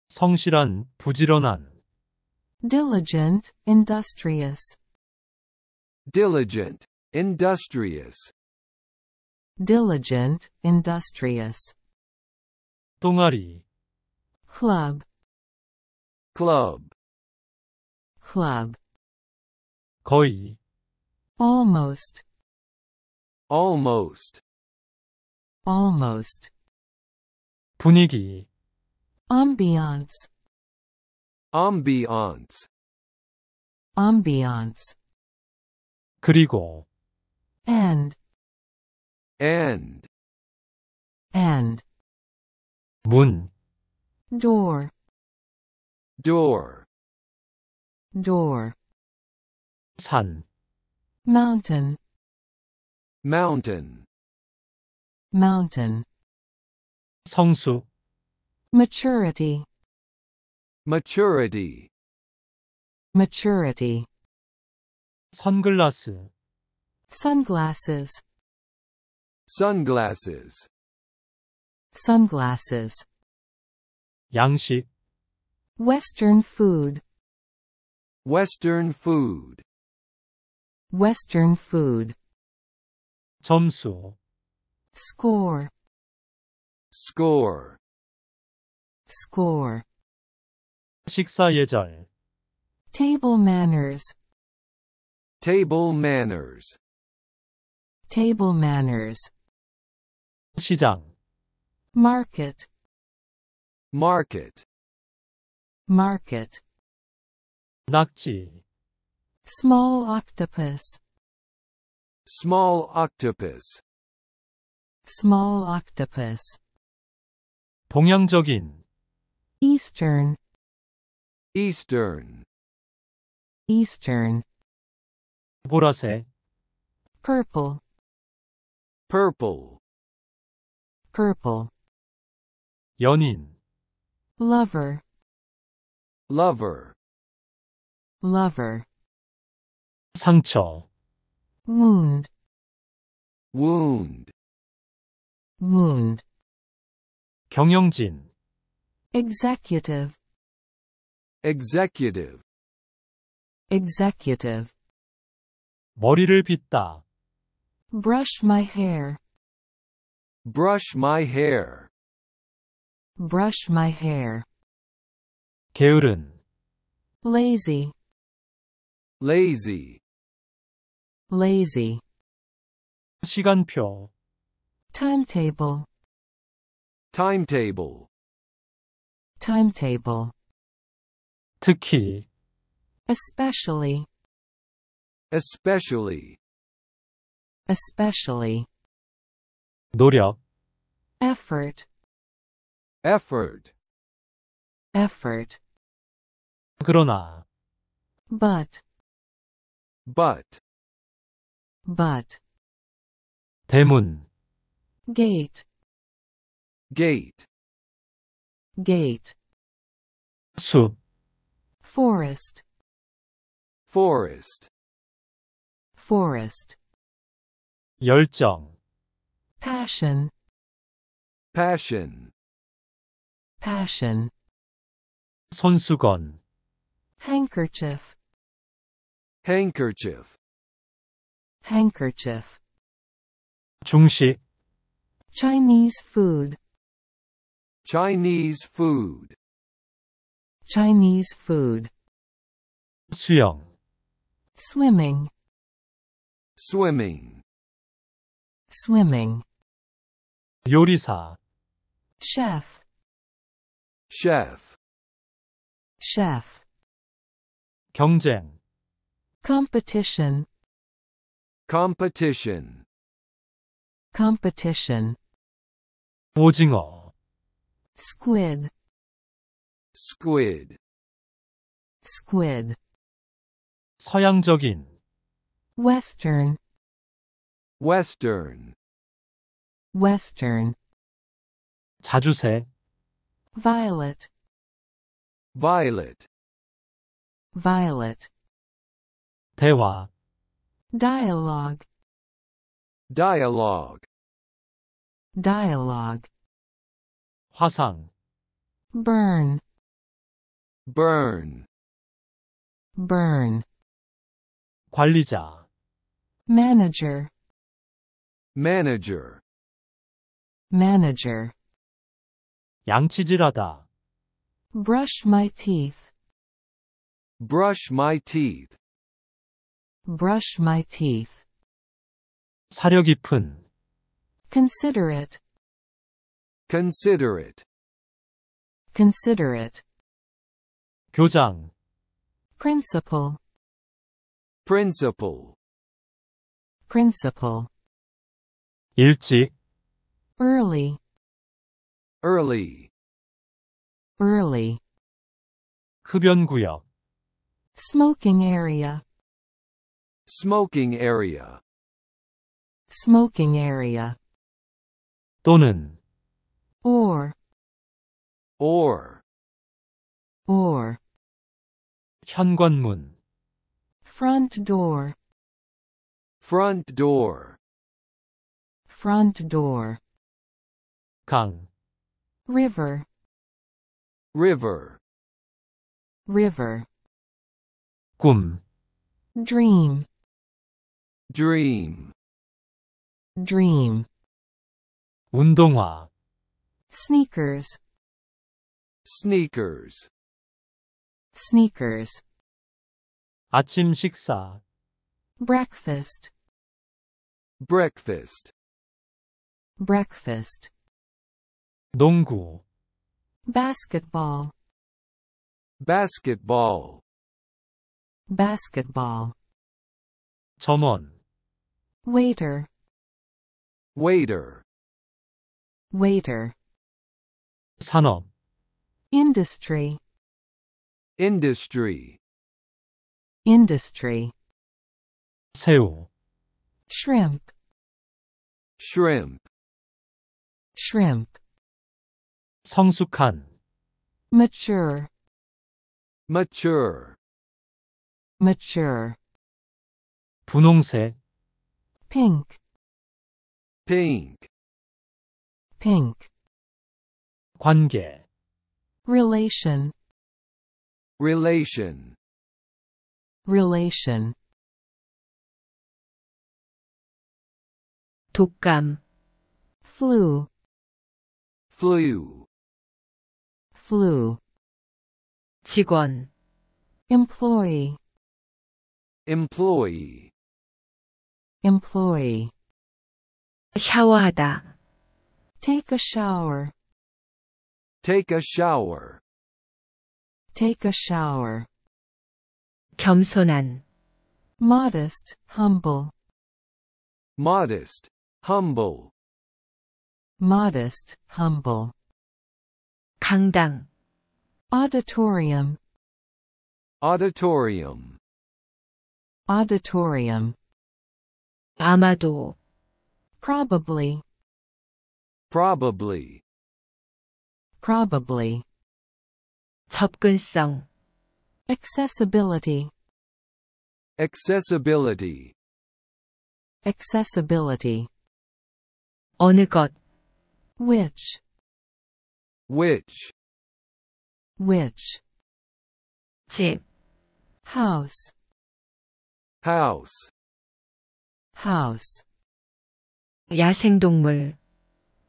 성실한, 부지런한. Diligent, industrious. Diligent, industrious. Diligent, industrious. 동아리. Club. Club. Club. 거의. Almost. Almost. Almost. 분위기. Ambiance. Ambiance. Ambiance. 그리고. And. And. And. 문. Door. Door. Door. 산. Mountain. Mountain. Mountain. 성수. Maturity. Maturity. Maturity. 선글라스. Sunglasses. Sunglasses. Sunglasses. 양식. Western food. Western food. Western food. 점수. Score. Score. Score. 식사 예절. Table manners. Table manners. Table manners. 시장. Market. Market. Market. 낙지. Small octopus. Small octopus. Small octopus. 동양적인. Eastern. Eastern. Eastern. 보라색. Purple. Purple. Purple. 연인. Lover. Lover. Lover. 상처. Wound. Wound. Wound. 경영진. Executive. executive, executive. 머리를 빗다. Brush my hair. Brush my hair. Brush my hair. 게으른. Lazy. Lazy. Lazy. 시간표. Timetable. Timetable. Timetable. 특히. Especially. Especially. Especially. 노력. Effort. Effort. Effort. 그러나. But. But. But. 대문. Gate. Gate. Gate. 숲. Forest. Forest. Forest. 열정. Passion. Passion. Passion. 손수건. Handkerchief. Handkerchief. Handkerchief. 중식. Chinese food. Chinese food. Chinese food. 수영. Swimming. Swimming. Swimming. 요리사. Chef. Chef. Chef. 경쟁. Competition. Competition. Competition. 오징어. Squid. Squid. Squid. 서양적인. Western. Western. Western. 자주색. Violet. Violet. Violet. 대화. Dialogue. Dialogue. Dialogue. 화상. Burn. Burn. Burn. 관리자. Manager. Manager. Manager. 양치질하다. Brush my teeth. Brush my teeth. Brush my teeth. 사려 깊은. Considerate. Considerate. Considerate. 교장. Principal. Principal. Principal. 일찍. Early. Early. Early. 흡연구역. Smoking area. Smoking area. Smoking area. 또는. Or. Or. Or. 현관문. Front door. Front door. Front door. 강. River. River. River. 꿈. Dream. Dream. Dream. 운동화. Sneakers. Sneakers. Sneakers. 아침 식사. Breakfast. Breakfast. Breakfast. 농구. Basketball. Basketball. Basketball. 점원. Waiter. Waiter. Waiter. 산업. Industry. Industry. Industry. 새우. Shrimp. Shrimp. Shrimp. 성숙한. Mature. Mature. Mature. 분홍색. Pink. Pink. Pink. 관계. Relation. relation, relation. 독감, flu, flu, flu. 직원, employee, employee, employee. 샤워하다, take a shower, take a shower, take a shower. 겸손한, modest, humble, modest, humble, modest, humble. 강당, auditorium, auditorium, auditorium. 아마도, probably, probably, probably. 접근성, accessibility, accessibility, accessibility. 어느 것, which, which, which. 집, house, house, house. 야생동물,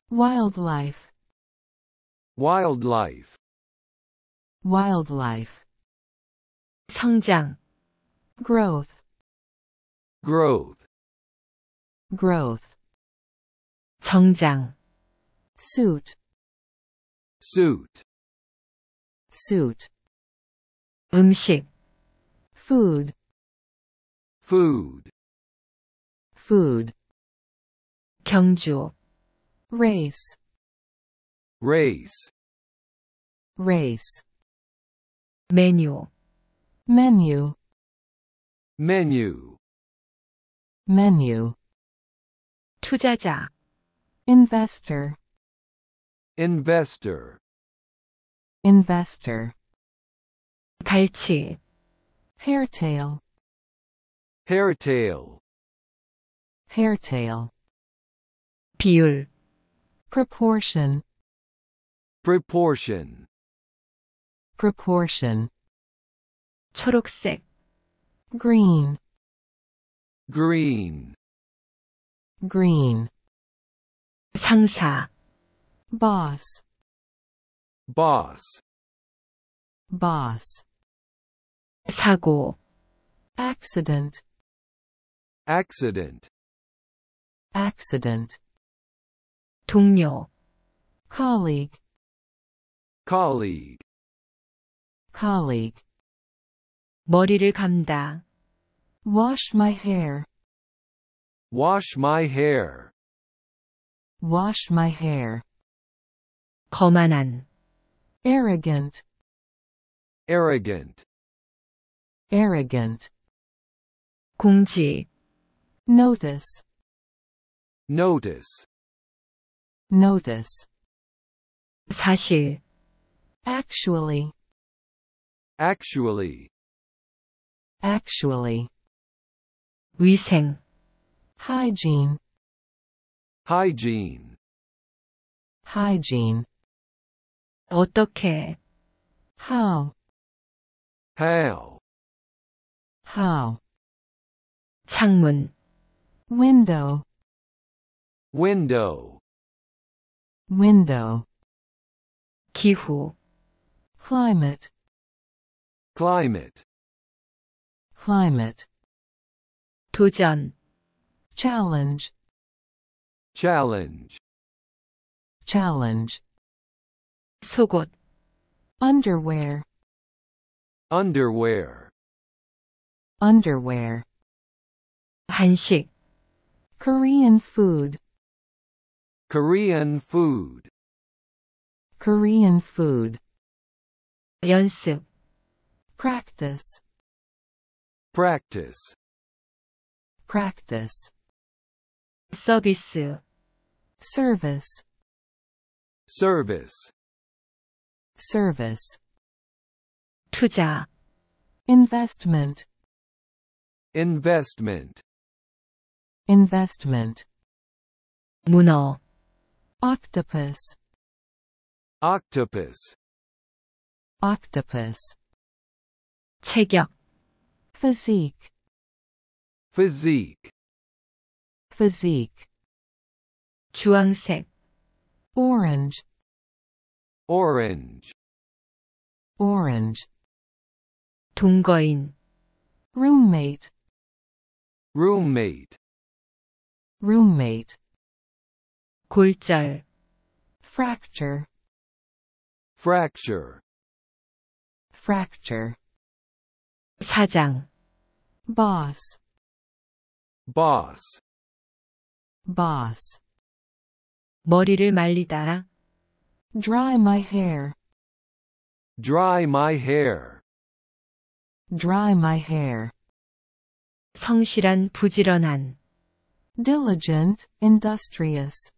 wildlife, wildlife, wildlife. 성장, growth, growth, growth. 정장, suit, suit, suit. 음식, food, food, food. 경주, race, race, race. 메뉴, menu, menu, menu. 투자자, investor, investor, investor. 갈치, hairtail, hairtail, hairtail. 비율, proportion, proportion, proportion. 초록색, green, green, green. 상사, boss, boss, boss. 사고, accident, accident, accident. 동료, colleague, colleague, colleague. 머리를 감다, wash my hair, wash my hair, wash my hair. 거만한, arrogant, arrogant, arrogant. 공지, notice, notice, notice. 사실, actually, actually, actually. 위생, hygiene, hygiene, hygiene. 어떻게, how, how, how. 창문, window, window, window. 기후, climate, climate, climate. 도전, challenge, challenge, challenge. 속옷, underwear, underwear, underwear. 한식, Korean food, Korean food, Korean food. 연습, practice, practice, practice. 서비스, service, service, service. 투자, investment, investment, investment. 문어, octopus, octopus, octopus. 체격 physique physique physique 주황색 orange orange orange 동거인 roommate roommate roommate 골절 fracture fracture fracture 사장 boss boss boss 머리를 말리다 dry my hair dry my hair dry my hair 성실한 부지런한 diligent industrious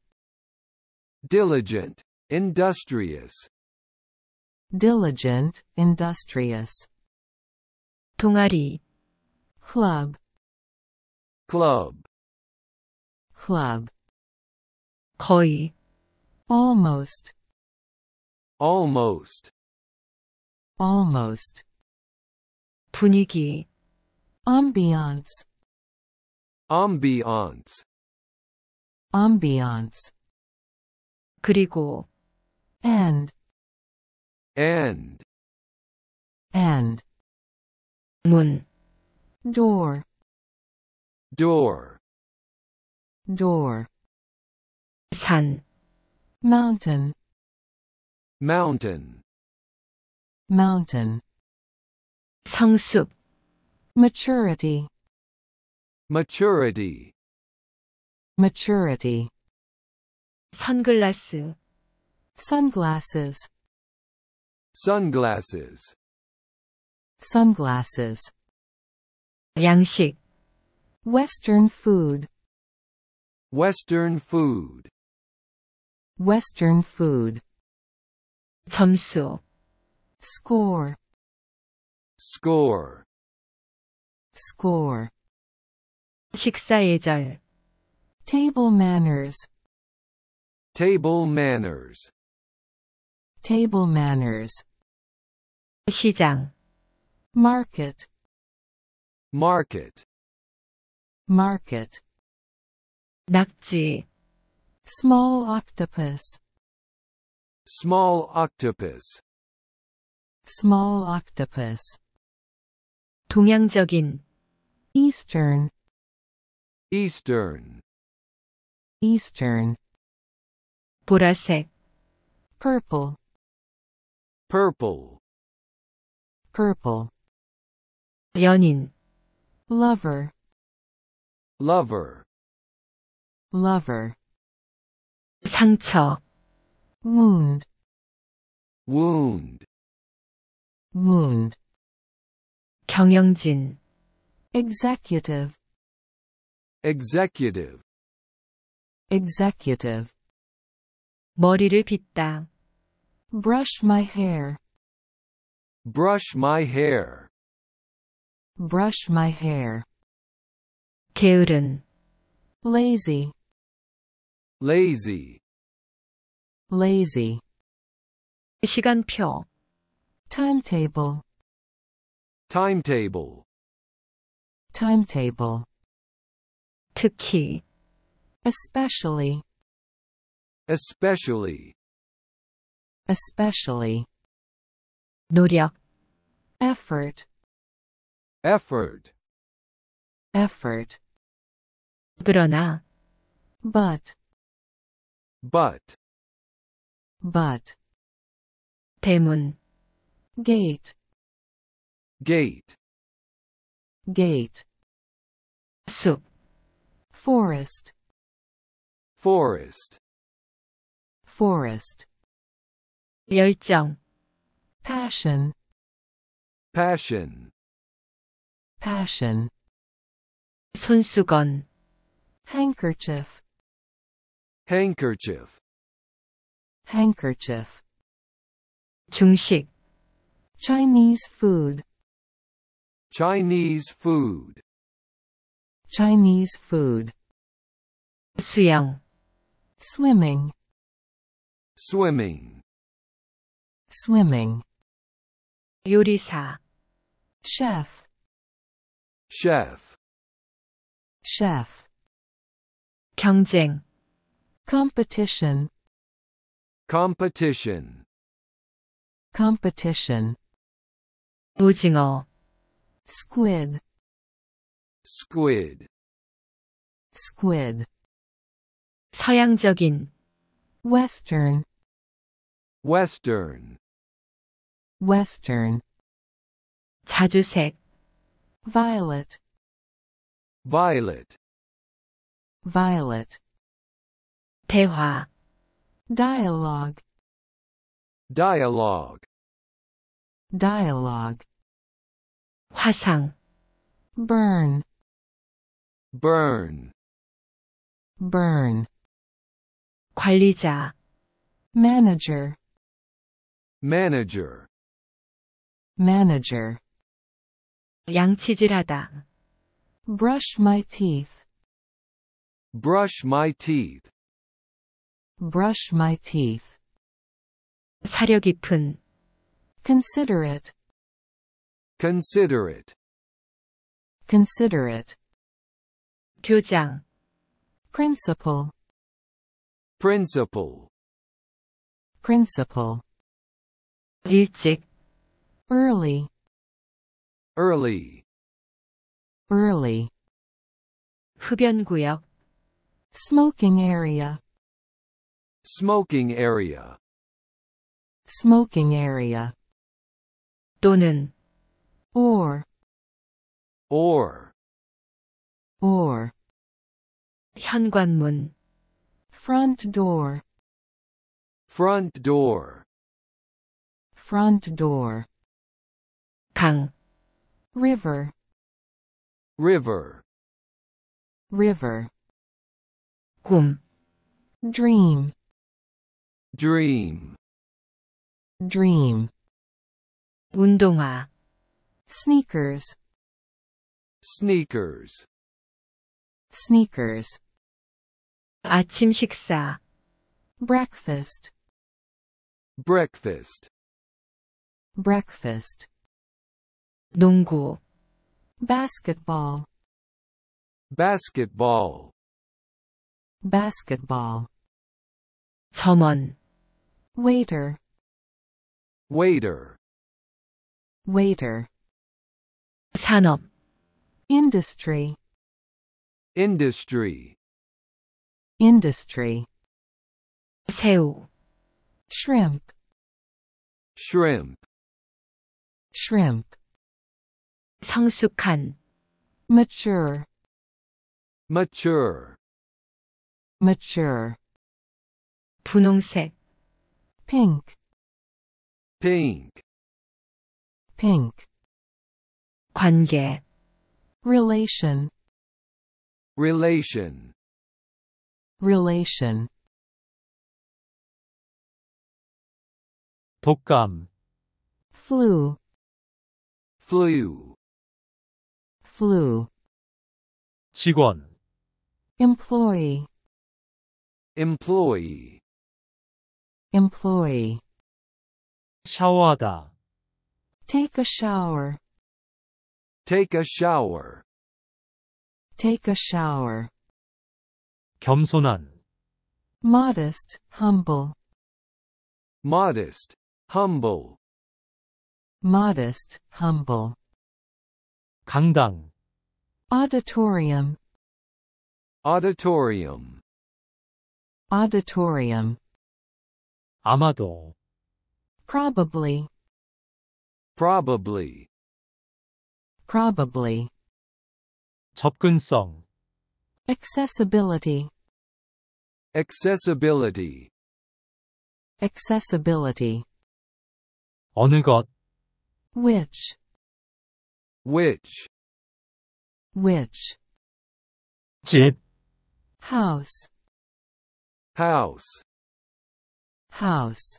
diligent industrious diligent industrious 동아리 club club club 거의 almost almost almost 분위기 ambiance ambiance ambiance 그리고 and and and 문 door door door 산 mountain mountain mountain 성숙 maturity maturity maturity 선글라스 sunglasses sunglasses sunglasses 양식 western food western food western food 점수 score score score 식사 예절 table manners table manners table manners 시장 market market market 낙지 small octopus small octopus small octopus 동양적인 eastern eastern eastern 보라색 purple purple purple 연인 lover lover lover 상처 wound wound wound 경영진 executive executive executive 머리를 빗다 brush my hair brush my hair brush my hair 게으른 lazy lazy lazy 시간표 timetable timetable timetable 특히 especially especially especially 노력 effort effort effort 그러나 but but but 대문 gate gate gate 숲 forest forest forest 열정 passion passion passion 손수건 handkerchief handkerchief handkerchief 중식 Chinese food Chinese food Chinese food 수영 swimming swimming swimming 요리사 chef, chef, chef. 경쟁, competition, competition, competition. 오징어, squid, squid, squid. 서양적인, western, western, western. 자주색, violet, violet, violet. 대화, dialogue, dialogue, dialogue. 화상, burn, burn, burn. 관리자, manager, manager, manager. 양치질하다, brush my teeth, brush my teeth, brush my teeth. 사려 깊은, considerate, considerate, considerate. 교장, principal, principal, principal. 일찍, early, early, early. 흡연구역, smoking area, smoking area, smoking area. 또는, or, or, or. 현관문, front door, front door, front door. 강, river, river, river. 꿈, dream, dream, dream. 운동화, sneakers, sneakers, sneakers. 아침 식사, breakfast, breakfast, breakfast. 농구, basketball, basketball, basketball. 점원, waiter, waiter, waiter. 산업, industry, industry, industry. 새우, shrimp, shrimp, shrimp. 성숙한, mature, mature, mature. 분홍색, pink, pink, pink. 관계, relation, relation, relation. 독감, flu, flu, flu. 직원, employee, employee, employee. 샤워하다, take a shower, take a shower, take a shower. 겸손한, modest, humble, modest, humble, modest, humble. 강당, auditorium, auditorium, auditorium. 아마도, probably, probably, probably. 접근성, accessibility, accessibility, accessibility. 어느 것, which, which, which. 집, house, house, house.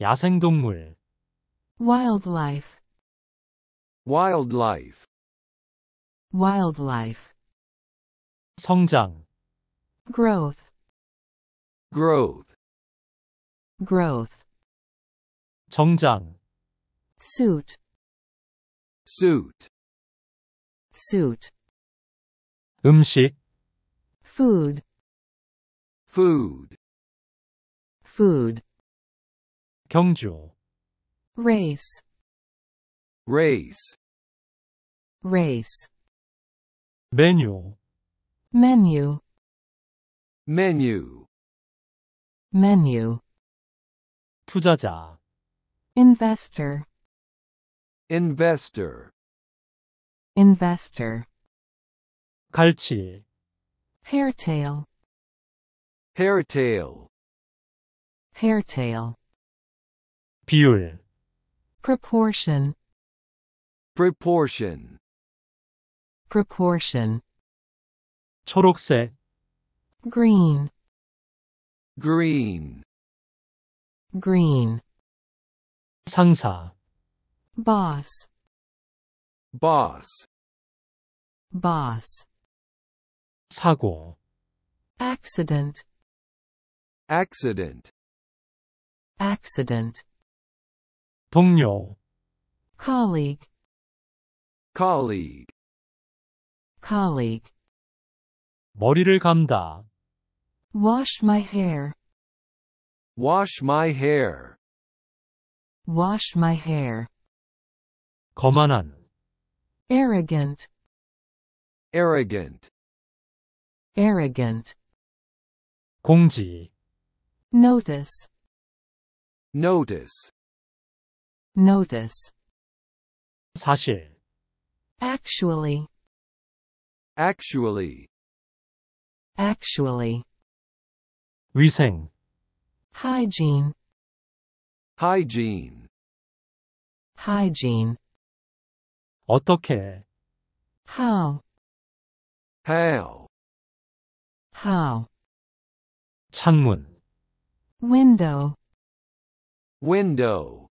야생동물, wildlife, wildlife, wildlife. 성장, growth, growth, growth. 정장, suit, suit, suit. 음식, food, food, food. 경주, race, race, race. 메뉴, menu, menu, menu. 투자자, investor, investor, investor. 갈치, hairtail, hairtail, hairtail. 비율, proportion, proportion, proportion. 초록색, green, green, green. 상사, boss, boss, boss. 사고, accident, accident, accident. 동료, colleague, colleague, colleague. 머리를 감다, wash my hair, wash my hair, wash my hair. 거만한, arrogant, arrogant, arrogant. 공지, notice, notice, notice. 사실, actually, actually, actually. 위생, hygiene, hygiene, hygiene. 어떻게, how, how, how. 창문, window, window,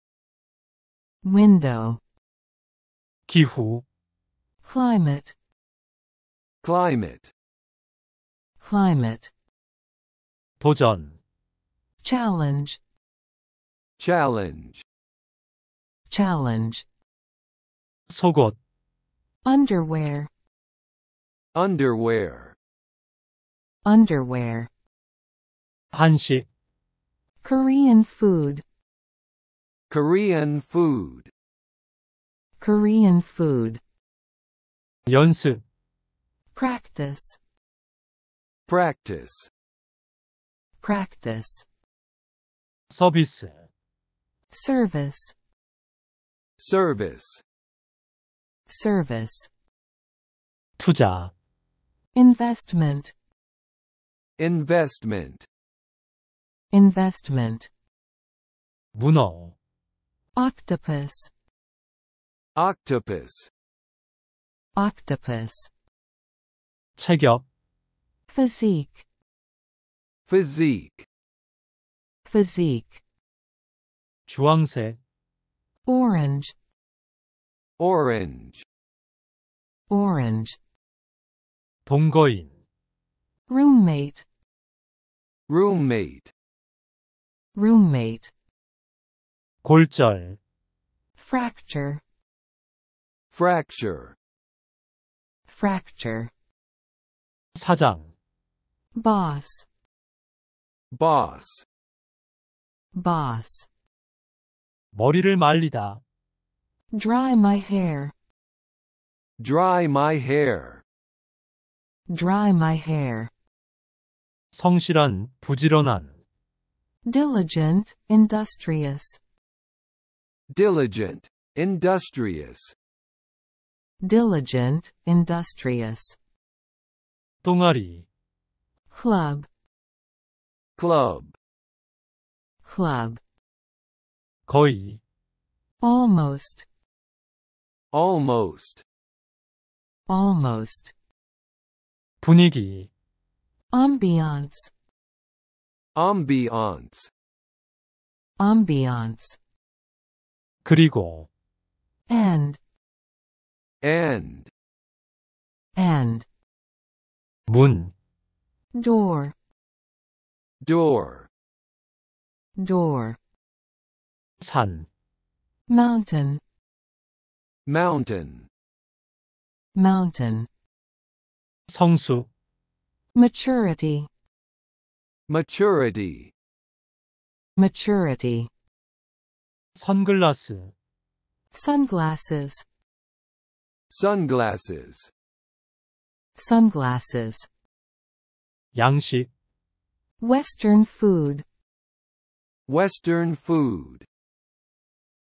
window. 기후, climate, climate, climate. 도전, challenge, challenge, challenge. 속옷, underwear, underwear, underwear. 한식, Korean food, Korean food, Korean food. 연습, practice, practice, practice. 서비스, service, service, service. 투자, investment, investment, investment. 문어, octopus, octopus, octopus. 체격, physique, physique, physique. 주황색, orange, orange, orange. 동거인, roommate, roommate, roommate. 골절, fracture, fracture, fracture. 사장, boss, boss, boss. 머리를 말리다, dry my hair, dry my hair, dry my hair. 성실한, 부지런한, diligent, industrious, diligent, industrious, diligent, industrious. 동아리, club, club, club. 거의, almost, almost, almost. 분위기, ambiance, ambiance, ambiance. 그리고, and, and, and. 문, door, door, door. 산, mountain, mountain, mountain. 성숙, maturity, maturity, maturity. 선글라스, sunglasses, sunglasses, sunglasses. 양식, Western food, Western food,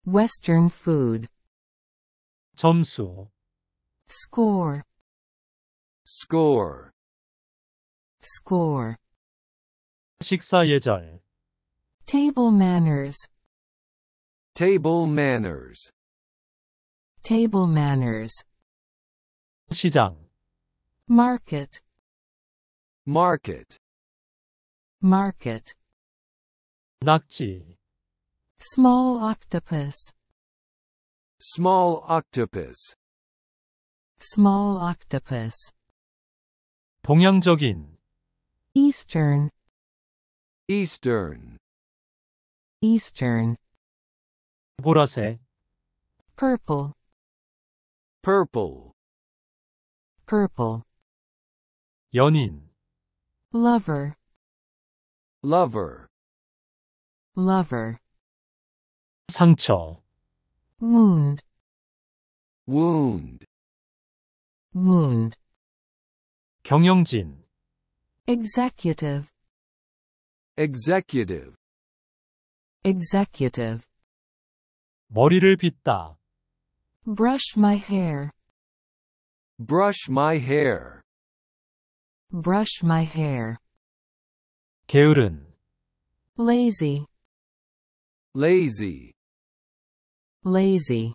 Western food. 점수, score, score, score. 식사 예절, table manners, table manners, table manners. 시장, market, market, market. 낙지, small octopus, small octopus, small octopus. 동양적인, eastern, eastern, eastern. 보라색, purple, purple, purple. 연인, lover, lover, lover. 상처, wound, wound, wound. 경영진, executive, executive, executive. 머리를 빗다, brush my hair, brush my hair, brush my hair. 게으른, lazy, lazy, lazy.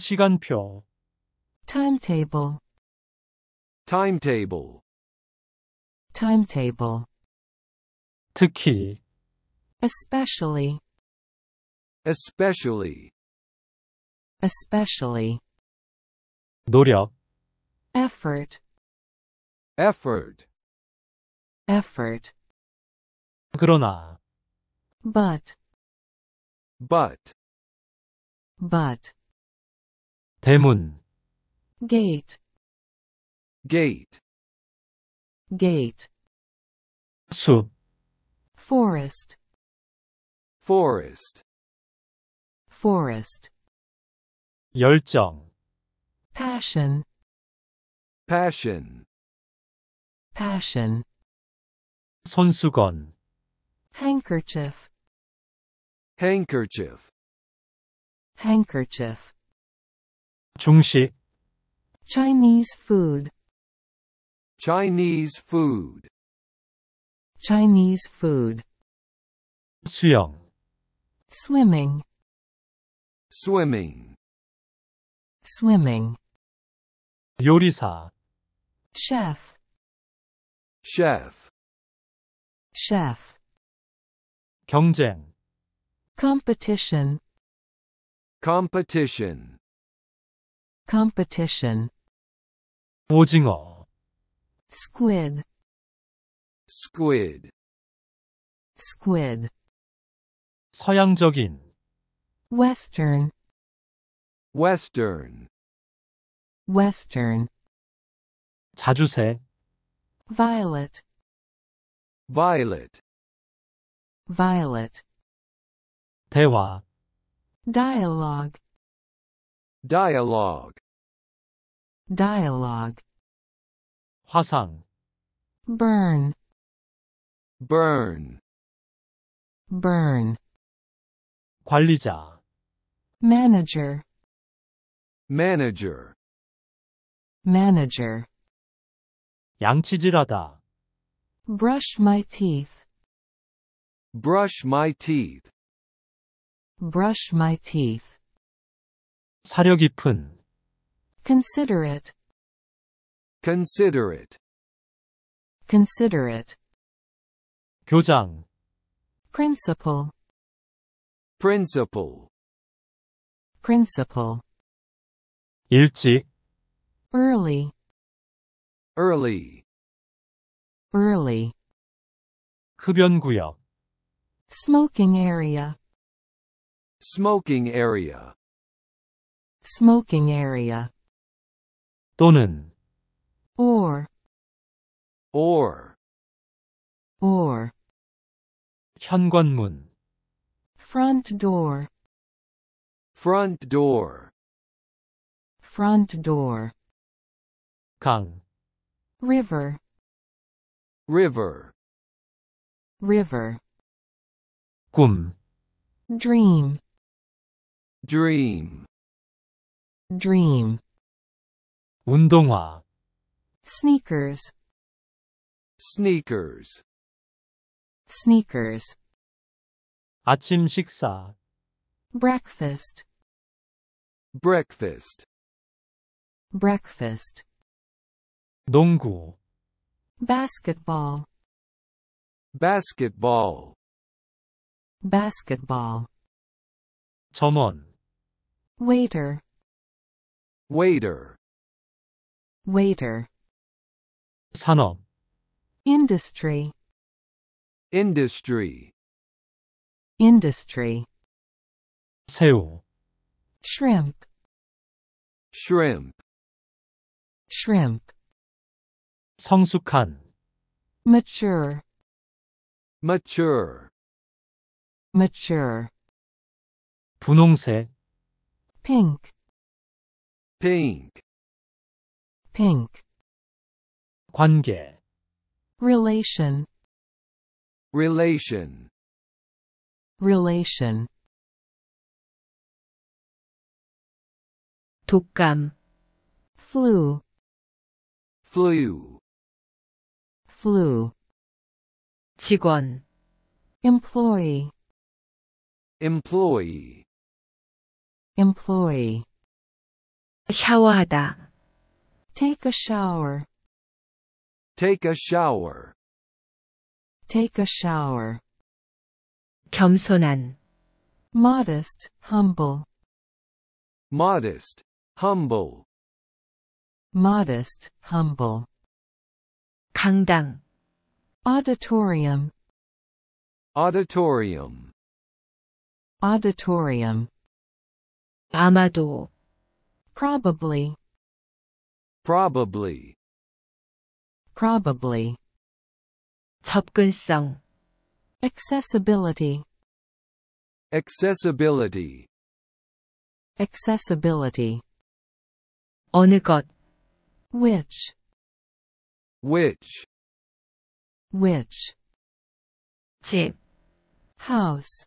시간표, timetable, timetable, timetable. 특히, especially, especially, especially. 노력, effort, effort, effort. 그러나, but, but, but. 대문, gate, gate, gate. 숲, forest, forest, forest. 열정, passion, passion, passion. 손수건, handkerchief, handkerchief, handkerchief. 중식, Chinese food, Chinese food, Chinese food. 수영, swimming, swimming, swimming. 요리사, chef, chef, chef. 경쟁, competition, competition, competition. 오징어, squid, squid, squid. 서양적인, western, western, western. 자주색, violet, violet, violet. 대화, dialogue, dialogue, dialogue. 화상, burn, burn, burn. 관리자, manager, manager, manager. 양치질하다, brush my teeth, brush my teeth, brush my teeth. 사려 깊은, considerate, considerate, considerate. 교장, principal, principal, principal. 일찍, early, early, early. 흡연구역, smoking area, smoking area, smoking area 또는 or or or 현관문 front door front door front door 강 river river river 꿈 dream dream dream 운동화 sneakers sneakers sneakers 아침 식사 breakfast breakfast breakfast 농구 basketball basketball basketball 점원 waiter waiter waiter 산업 industry industry industry 새우 shrimp shrimp shrimp 성숙한 mature mature mature 분홍색 pink pink pink 관계 relation relation relation 독감 flu flu flu 직원 employee employee employee 샤워하다 take a shower take a shower take a shower 겸손한 modest humble modest humble modest humble 강당 auditorium auditorium auditorium 아마도 probably probably probably 접근성 accessibility accessibility accessibility 어느 것 which which which 집 house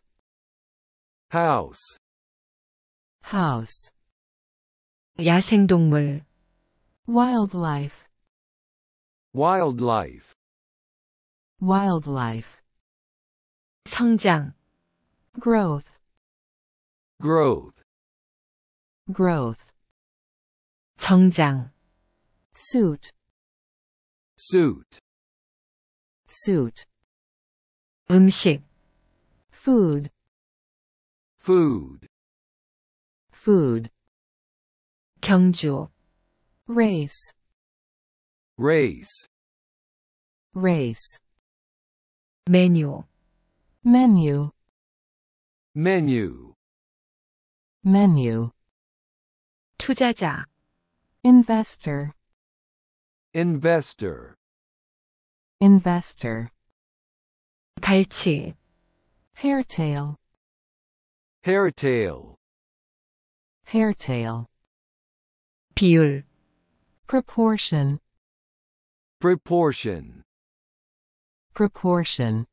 house house 야생동물 wildlife wildlife wildlife 성장 growth growth growth 정장 suit suit suit 음식 food food food 경주 race race race 메뉴 menu menu menu 투자자 investor investor investor 갈치 hairtail hairtail hairtail 비율 proportion proportion proportion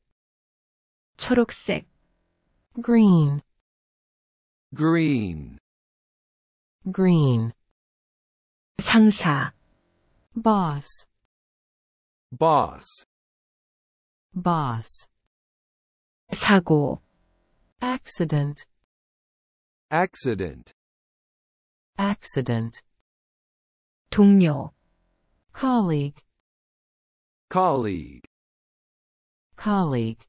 초록색 green green green 상사 boss boss boss 사고 accident accident accident 동료 colleague colleague colleague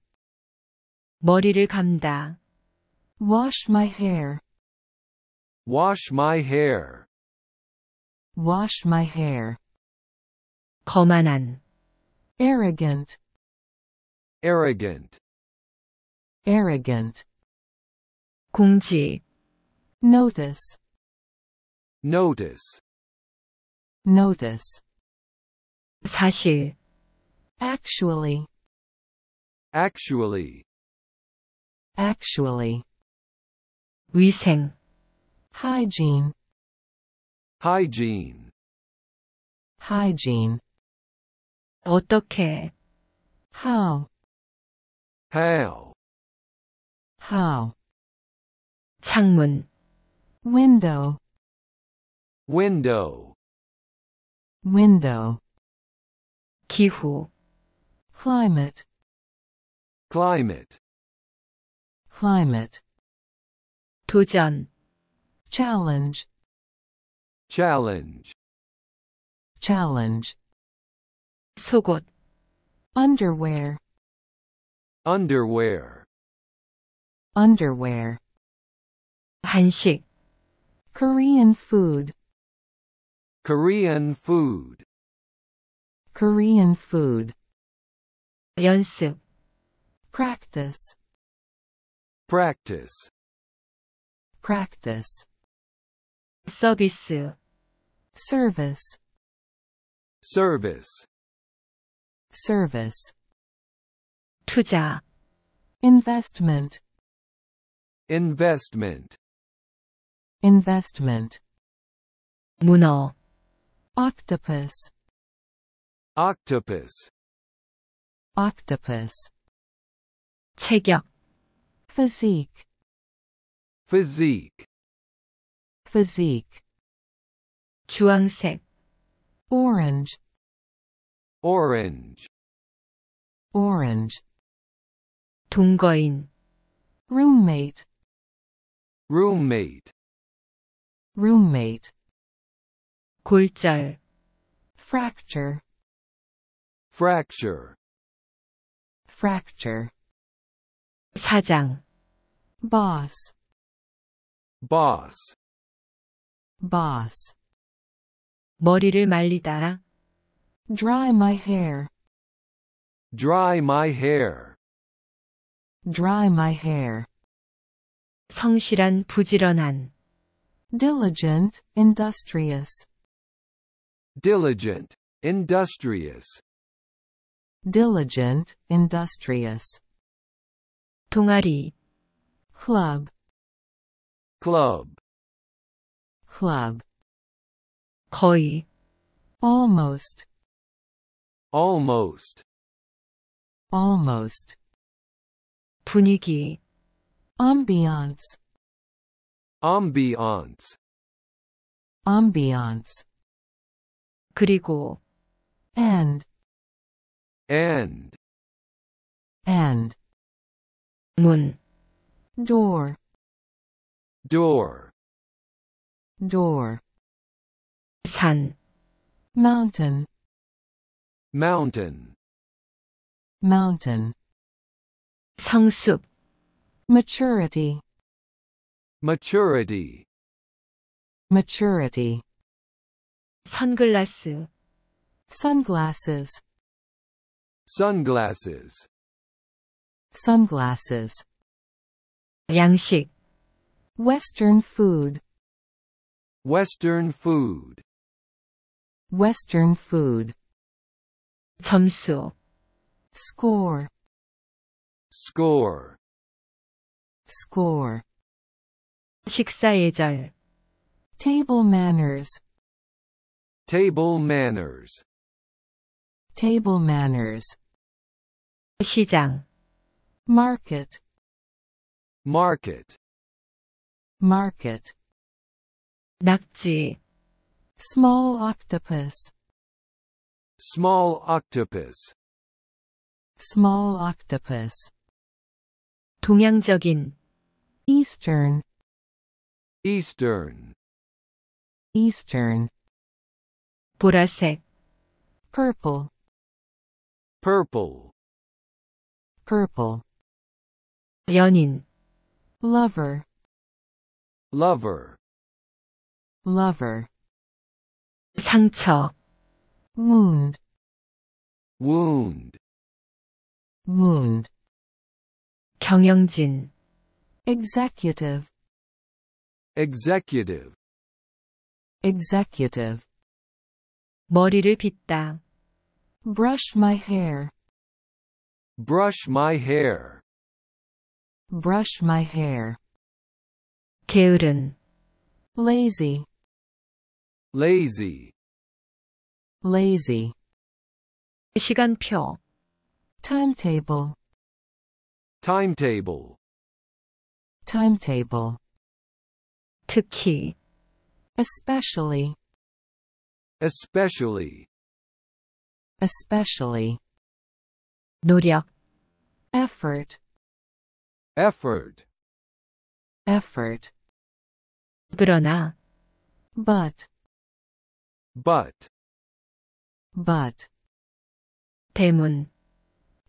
머리를 감다 wash my hair wash my hair wash my hair 거만한 arrogant arrogant arrogant 공지 notice Notice. Notice. 사실. Actually. Actually. Actually. 위생. Hygiene. Hygiene. Hygiene. 어떻게? How. How. How. 창문. Window. Window. Window. 기후. Climate. Climate. Climate. 도전. Challenge. Challenge. Challenge. 속옷. Underwear. Underwear. Underwear. 한식. Korean food. Korean food. Korean food. 연습. Practice. Practice. Practice. 서비스. Service. Service. Service. 투자. Investment. Investment. Investment. 문어. Octopus. Octopus. Octopus. 체격. Physique. Physique. Physique. 주황색. Orange. Orange. Orange. 동거인. Roommate. Roommate. Roommate. 골절. Fracture. Fracture. Fracture. 사장. Boss. Boss. Boss. 머리를 말리다. Dry my hair. Dry my hair. Dry my hair. 성실한, 부지런한. Diligent, industrious. Diligent, industrious. Diligent, industrious. 동아리. Club. Club. Club. 거의. Almost. Almost. Almost. 분위기. Ambiance. Ambiance. Ambiance. 그리고. And. And. And. 문. Door. Door. Door. 산. Mountain. Mountain. Mountain. 성숙. Maturity. Maturity. Maturity. 선글라스. Sunglasses. Sunglasses. Sunglasses. 양식. Western food. Western food. Western food. 점수. Score. Score. Score. 식사 예절. Table manners. Table manners. Table manners. 시장. Market. Market. Market. 낙지. Small octopus. Small octopus. Small octopus. 동양적인. Eastern. Eastern. Eastern. 보라색. Purple. Purple. Purple. 연인. Lover. Lover. Lover. 상처. Wound. Wound. Wound. 경영진. Executive. Executive. executive. 머리를 빗다. brush my hair. brush my hair. brush my hair. 게으른. lazy. lazy. lazy. 시간표. timetable. timetable. timetable. 특히. especially. especially. especially. 노력. effort. effort. effort. 그러나. but. but. but. 대문.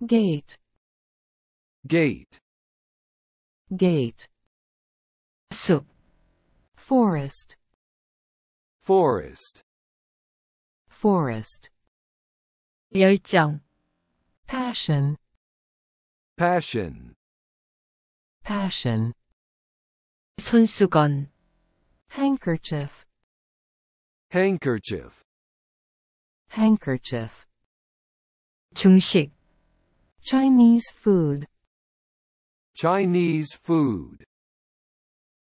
gate. gate. gate. 숲. forest. forest. forest. 열정. passion. passion. passion. 손수건. handkerchief. handkerchief. handkerchief. 중식. Chinese food. Chinese food.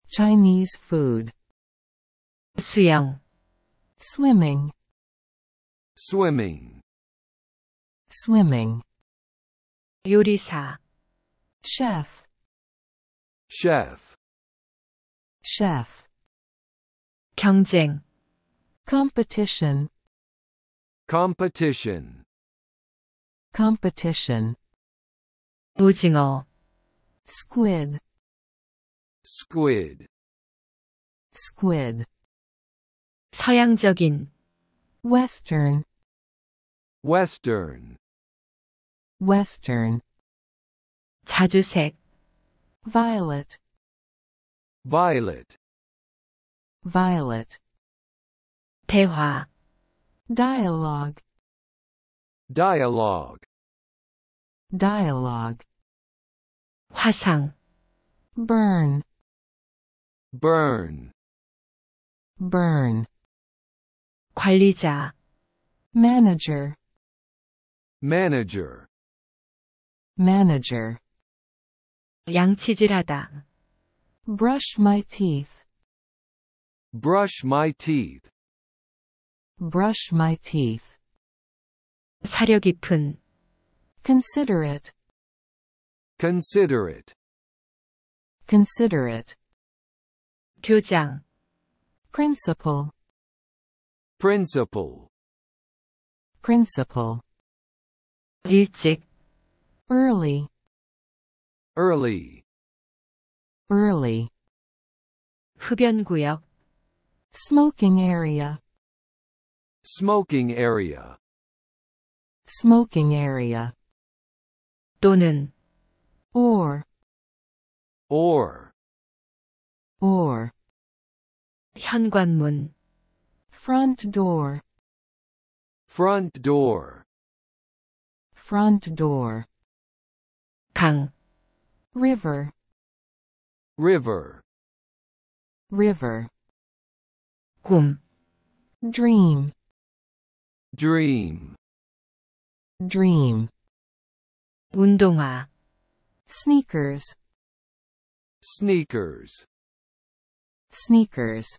Chinese food. 수영. swimming. swimming. swimming. 요리사. chef. chef. chef. 경쟁. competition. competition. competition. 오징어. squid. squid. squid. 서양적인. western. western. western. 자주색. violet. violet. violet. 대화. dialogue. dialogue. dialogue. 화상. burn. burn. burn. 관리자. manager. manager. manager. 양치질하다. brush my teeth. brush my teeth. brush my teeth. 사려 깊은. considerate. considerate. considerate. 교장. principal. principal. principal. 일찍. early. early. early. 흡연구역. smoking area. smoking area. smoking area. 또는. or. or. or. 현관문. front door. front door. front door. 강. river. river. river. 꿈. dream. dream. dream. 운동화. sneakers. sneakers. sneakers.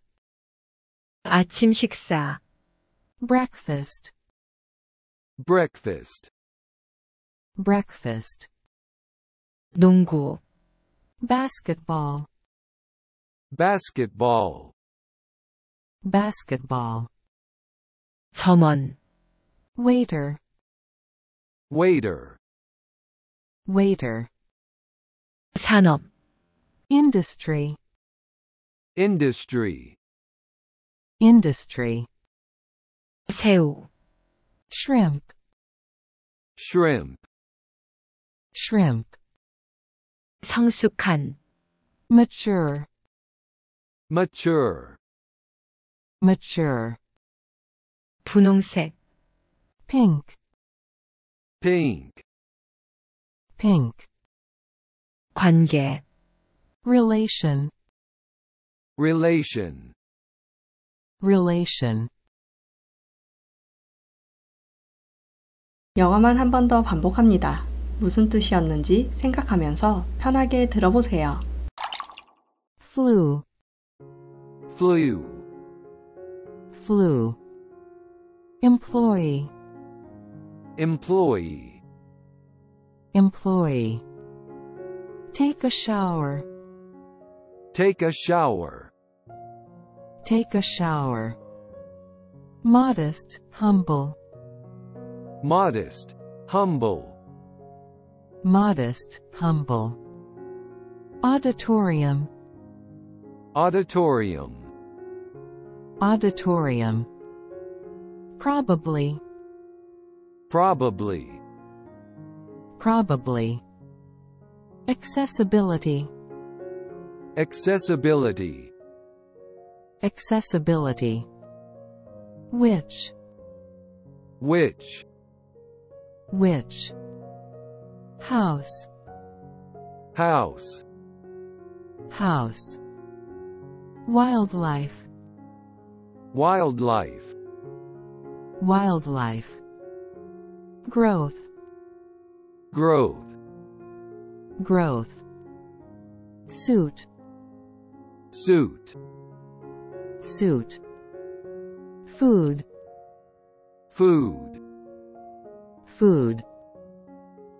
아침 식사. breakfast. breakfast. breakfast. 농구. basketball. basketball. basketball. 점원. waiter. waiter. waiter. 산업. industry. industry. industry. 새우. shrimp. shrimp. shrimp. 성숙한. mature. mature. mature. 분홍색. pink. pink. pink. 관계. relation. relation. relation. 영어만 한 번 더 반복합니다. 무슨 뜻이었는지 생각하면서 편하게 들어보세요. flew, flew, flew. employee, employee, employee. take a shower, take a shower, take a shower. modest, humble, modest, humble, modest, humble. auditorium, auditorium, auditorium. probably, probably, probably. accessibility, accessibility, accessibility. which, which, which. house, house, house. wildlife, wildlife, wildlife. growth, growth, growth. suit, suit, suit. food, food, food.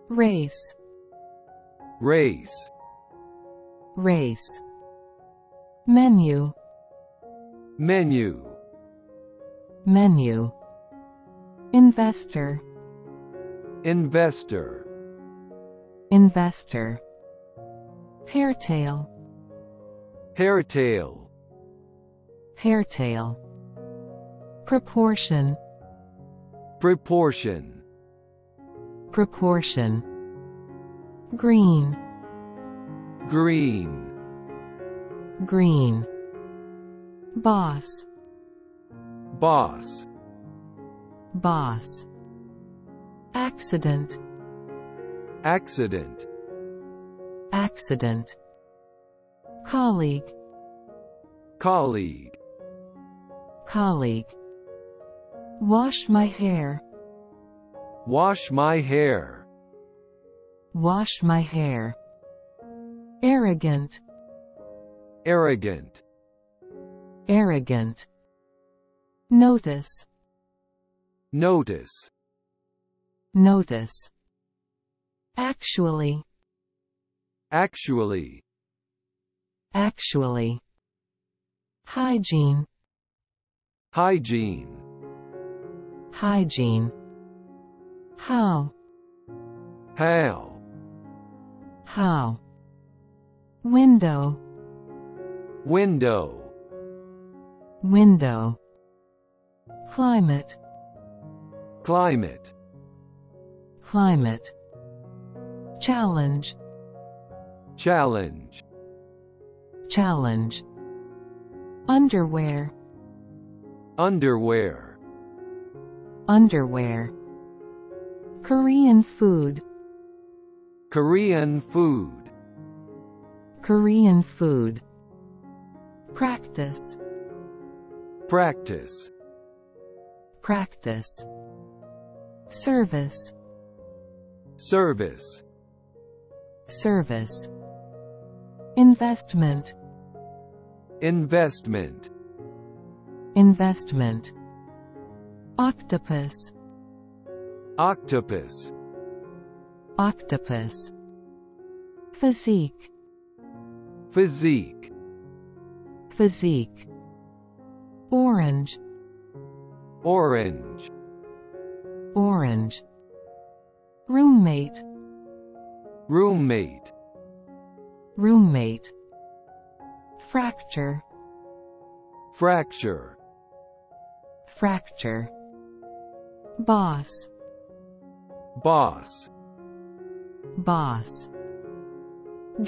race, race, race. menu, menu, menu. investor, investor, investor. hairtail, hairtail, hairtail. proportion, proportion, proportion. green, green, green. boss, boss, boss. accident, accident, accident. colleague, colleague, colleague. wash my hair, wash my hair, wash my hair. arrogant, arrogant, arrogant. notice, notice, notice. actually, actually, actually. hygiene, hygiene, hygiene. how, how, how. window, window, window. climate, climate, climate. challenge, challenge, challenge. underwear, underwear, underwear. Korean food, Korean food, Korean food. practice, practice, practice. service, service, service. investment, investment, investment. octopus, octopus, octopus. physique, physique, physique. orange, orange, orange. roommate, roommate, roommate. fracture, fracture, fracture. boss, boss, boss.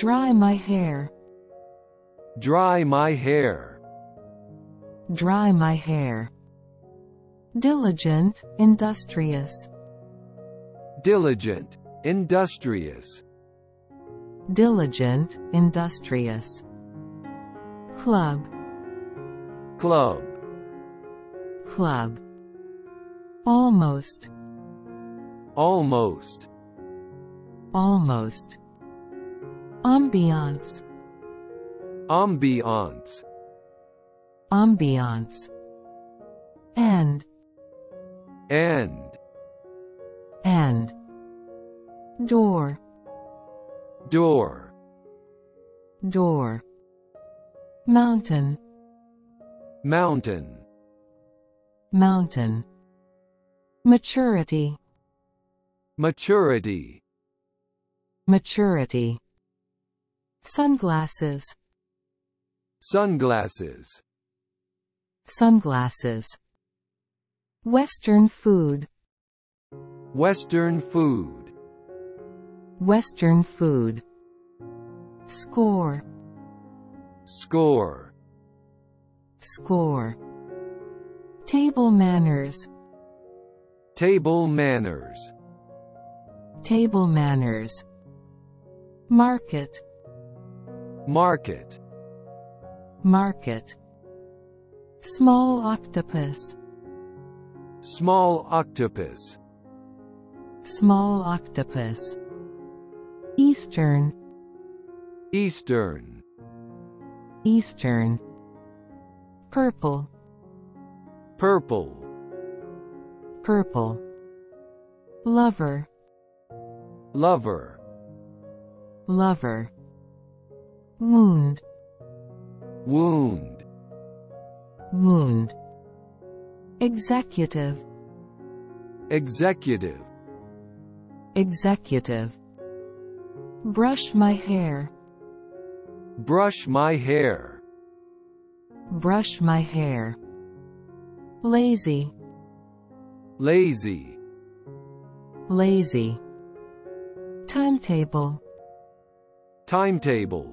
dry my hair, dry my hair, dry my hair. diligent, industrious, diligent, industrious, diligent, industrious. club, club, club. Almost. Almost. Almost. Ambiance. Ambiance. Ambiance. End. End. End. Door. Door. Door. Mountain. Mountain. Mountain. Maturity. Maturity. Maturity. Sunglasses. Sunglasses. Sunglasses. Western food. Western food. Western food. Score. Score. Score. Table manners. Table manners. Table manners. Market. Market. Market. Small octopus. Small octopus. Small octopus. Eastern. Eastern. Eastern. Purple. Purple. Purple. Lover. Lover. Lover. Wound. Wound. Wound. Executive. Executive. Executive. Brush my hair. Brush my hair. Brush my hair. Lazy. Lazy. Lazy. Timetable. Timetable.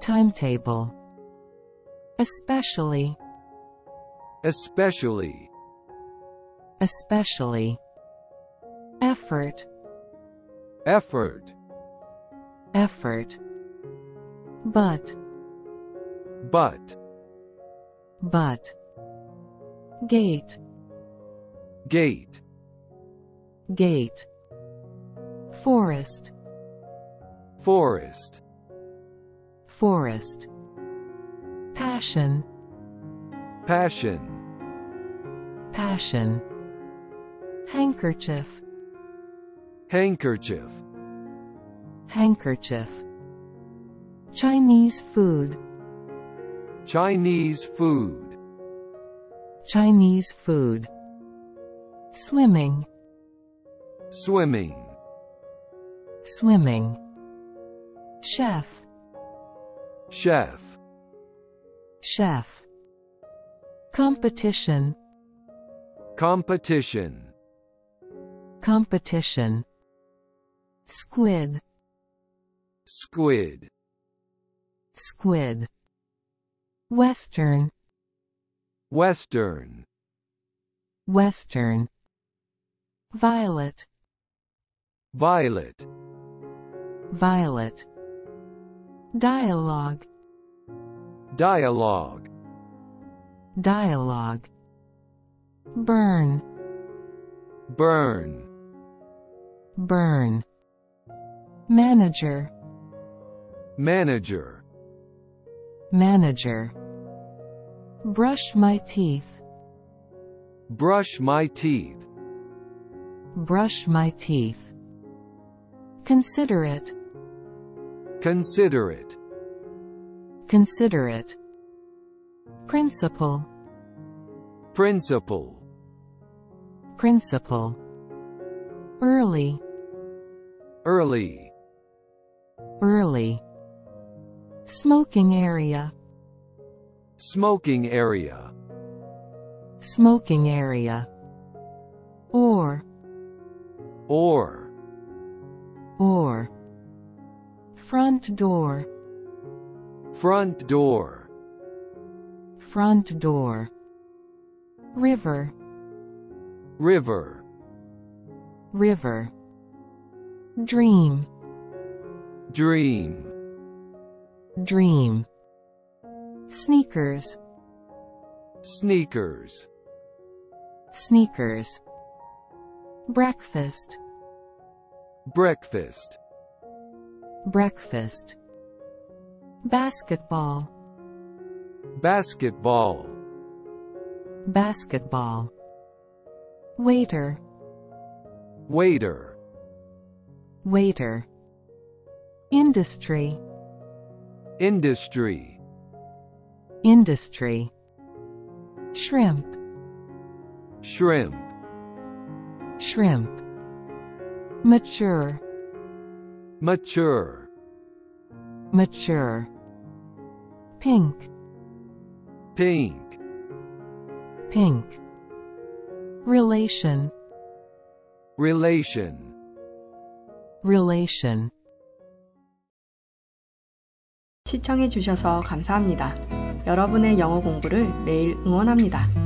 Timetable. Especially. Especially. Especially. Effort. Effort. Effort. But. But. But. Gate. Gate. Gate. Forest. Forest. Forest. Passion. Passion. Passion. Handkerchief. Handkerchief. Handkerchief. Chinese food. Chinese food. Chinese food. Swimming. Swimming. Swimming. Chef. Chef. Chef. Competition. Competition. Competition. Squid. Squid. Squid. Western. Western. Western. Violet. Violet. Violet. Dialogue. Dialogue. Dialogue. Burn. Burn. Burn. Manager. Manager. Manager. Brush my teeth. Brush my teeth. Brush my teeth. Consider it. Consider it. Consider it. Principle. Principle. Principle. Early. Early. Early. Smoking area. Smoking area. Smoking area. Or. Or. Or. Front door. Front door. Front door. River. River. River. Dream. Dream. Dream. Sneakers. sneakers, sneakers, breakfast, breakfast, breakfast, basketball, basketball, basketball, waiter, waiter, waiter, industry, industry, industry, shrimp, shrimp, shrimp, mature, mature, mature, pink, pink, pink, relation, relation, relation. 시청해 주셔서 감사합니다. 여러분의 영어 공부를 매일 응원합니다.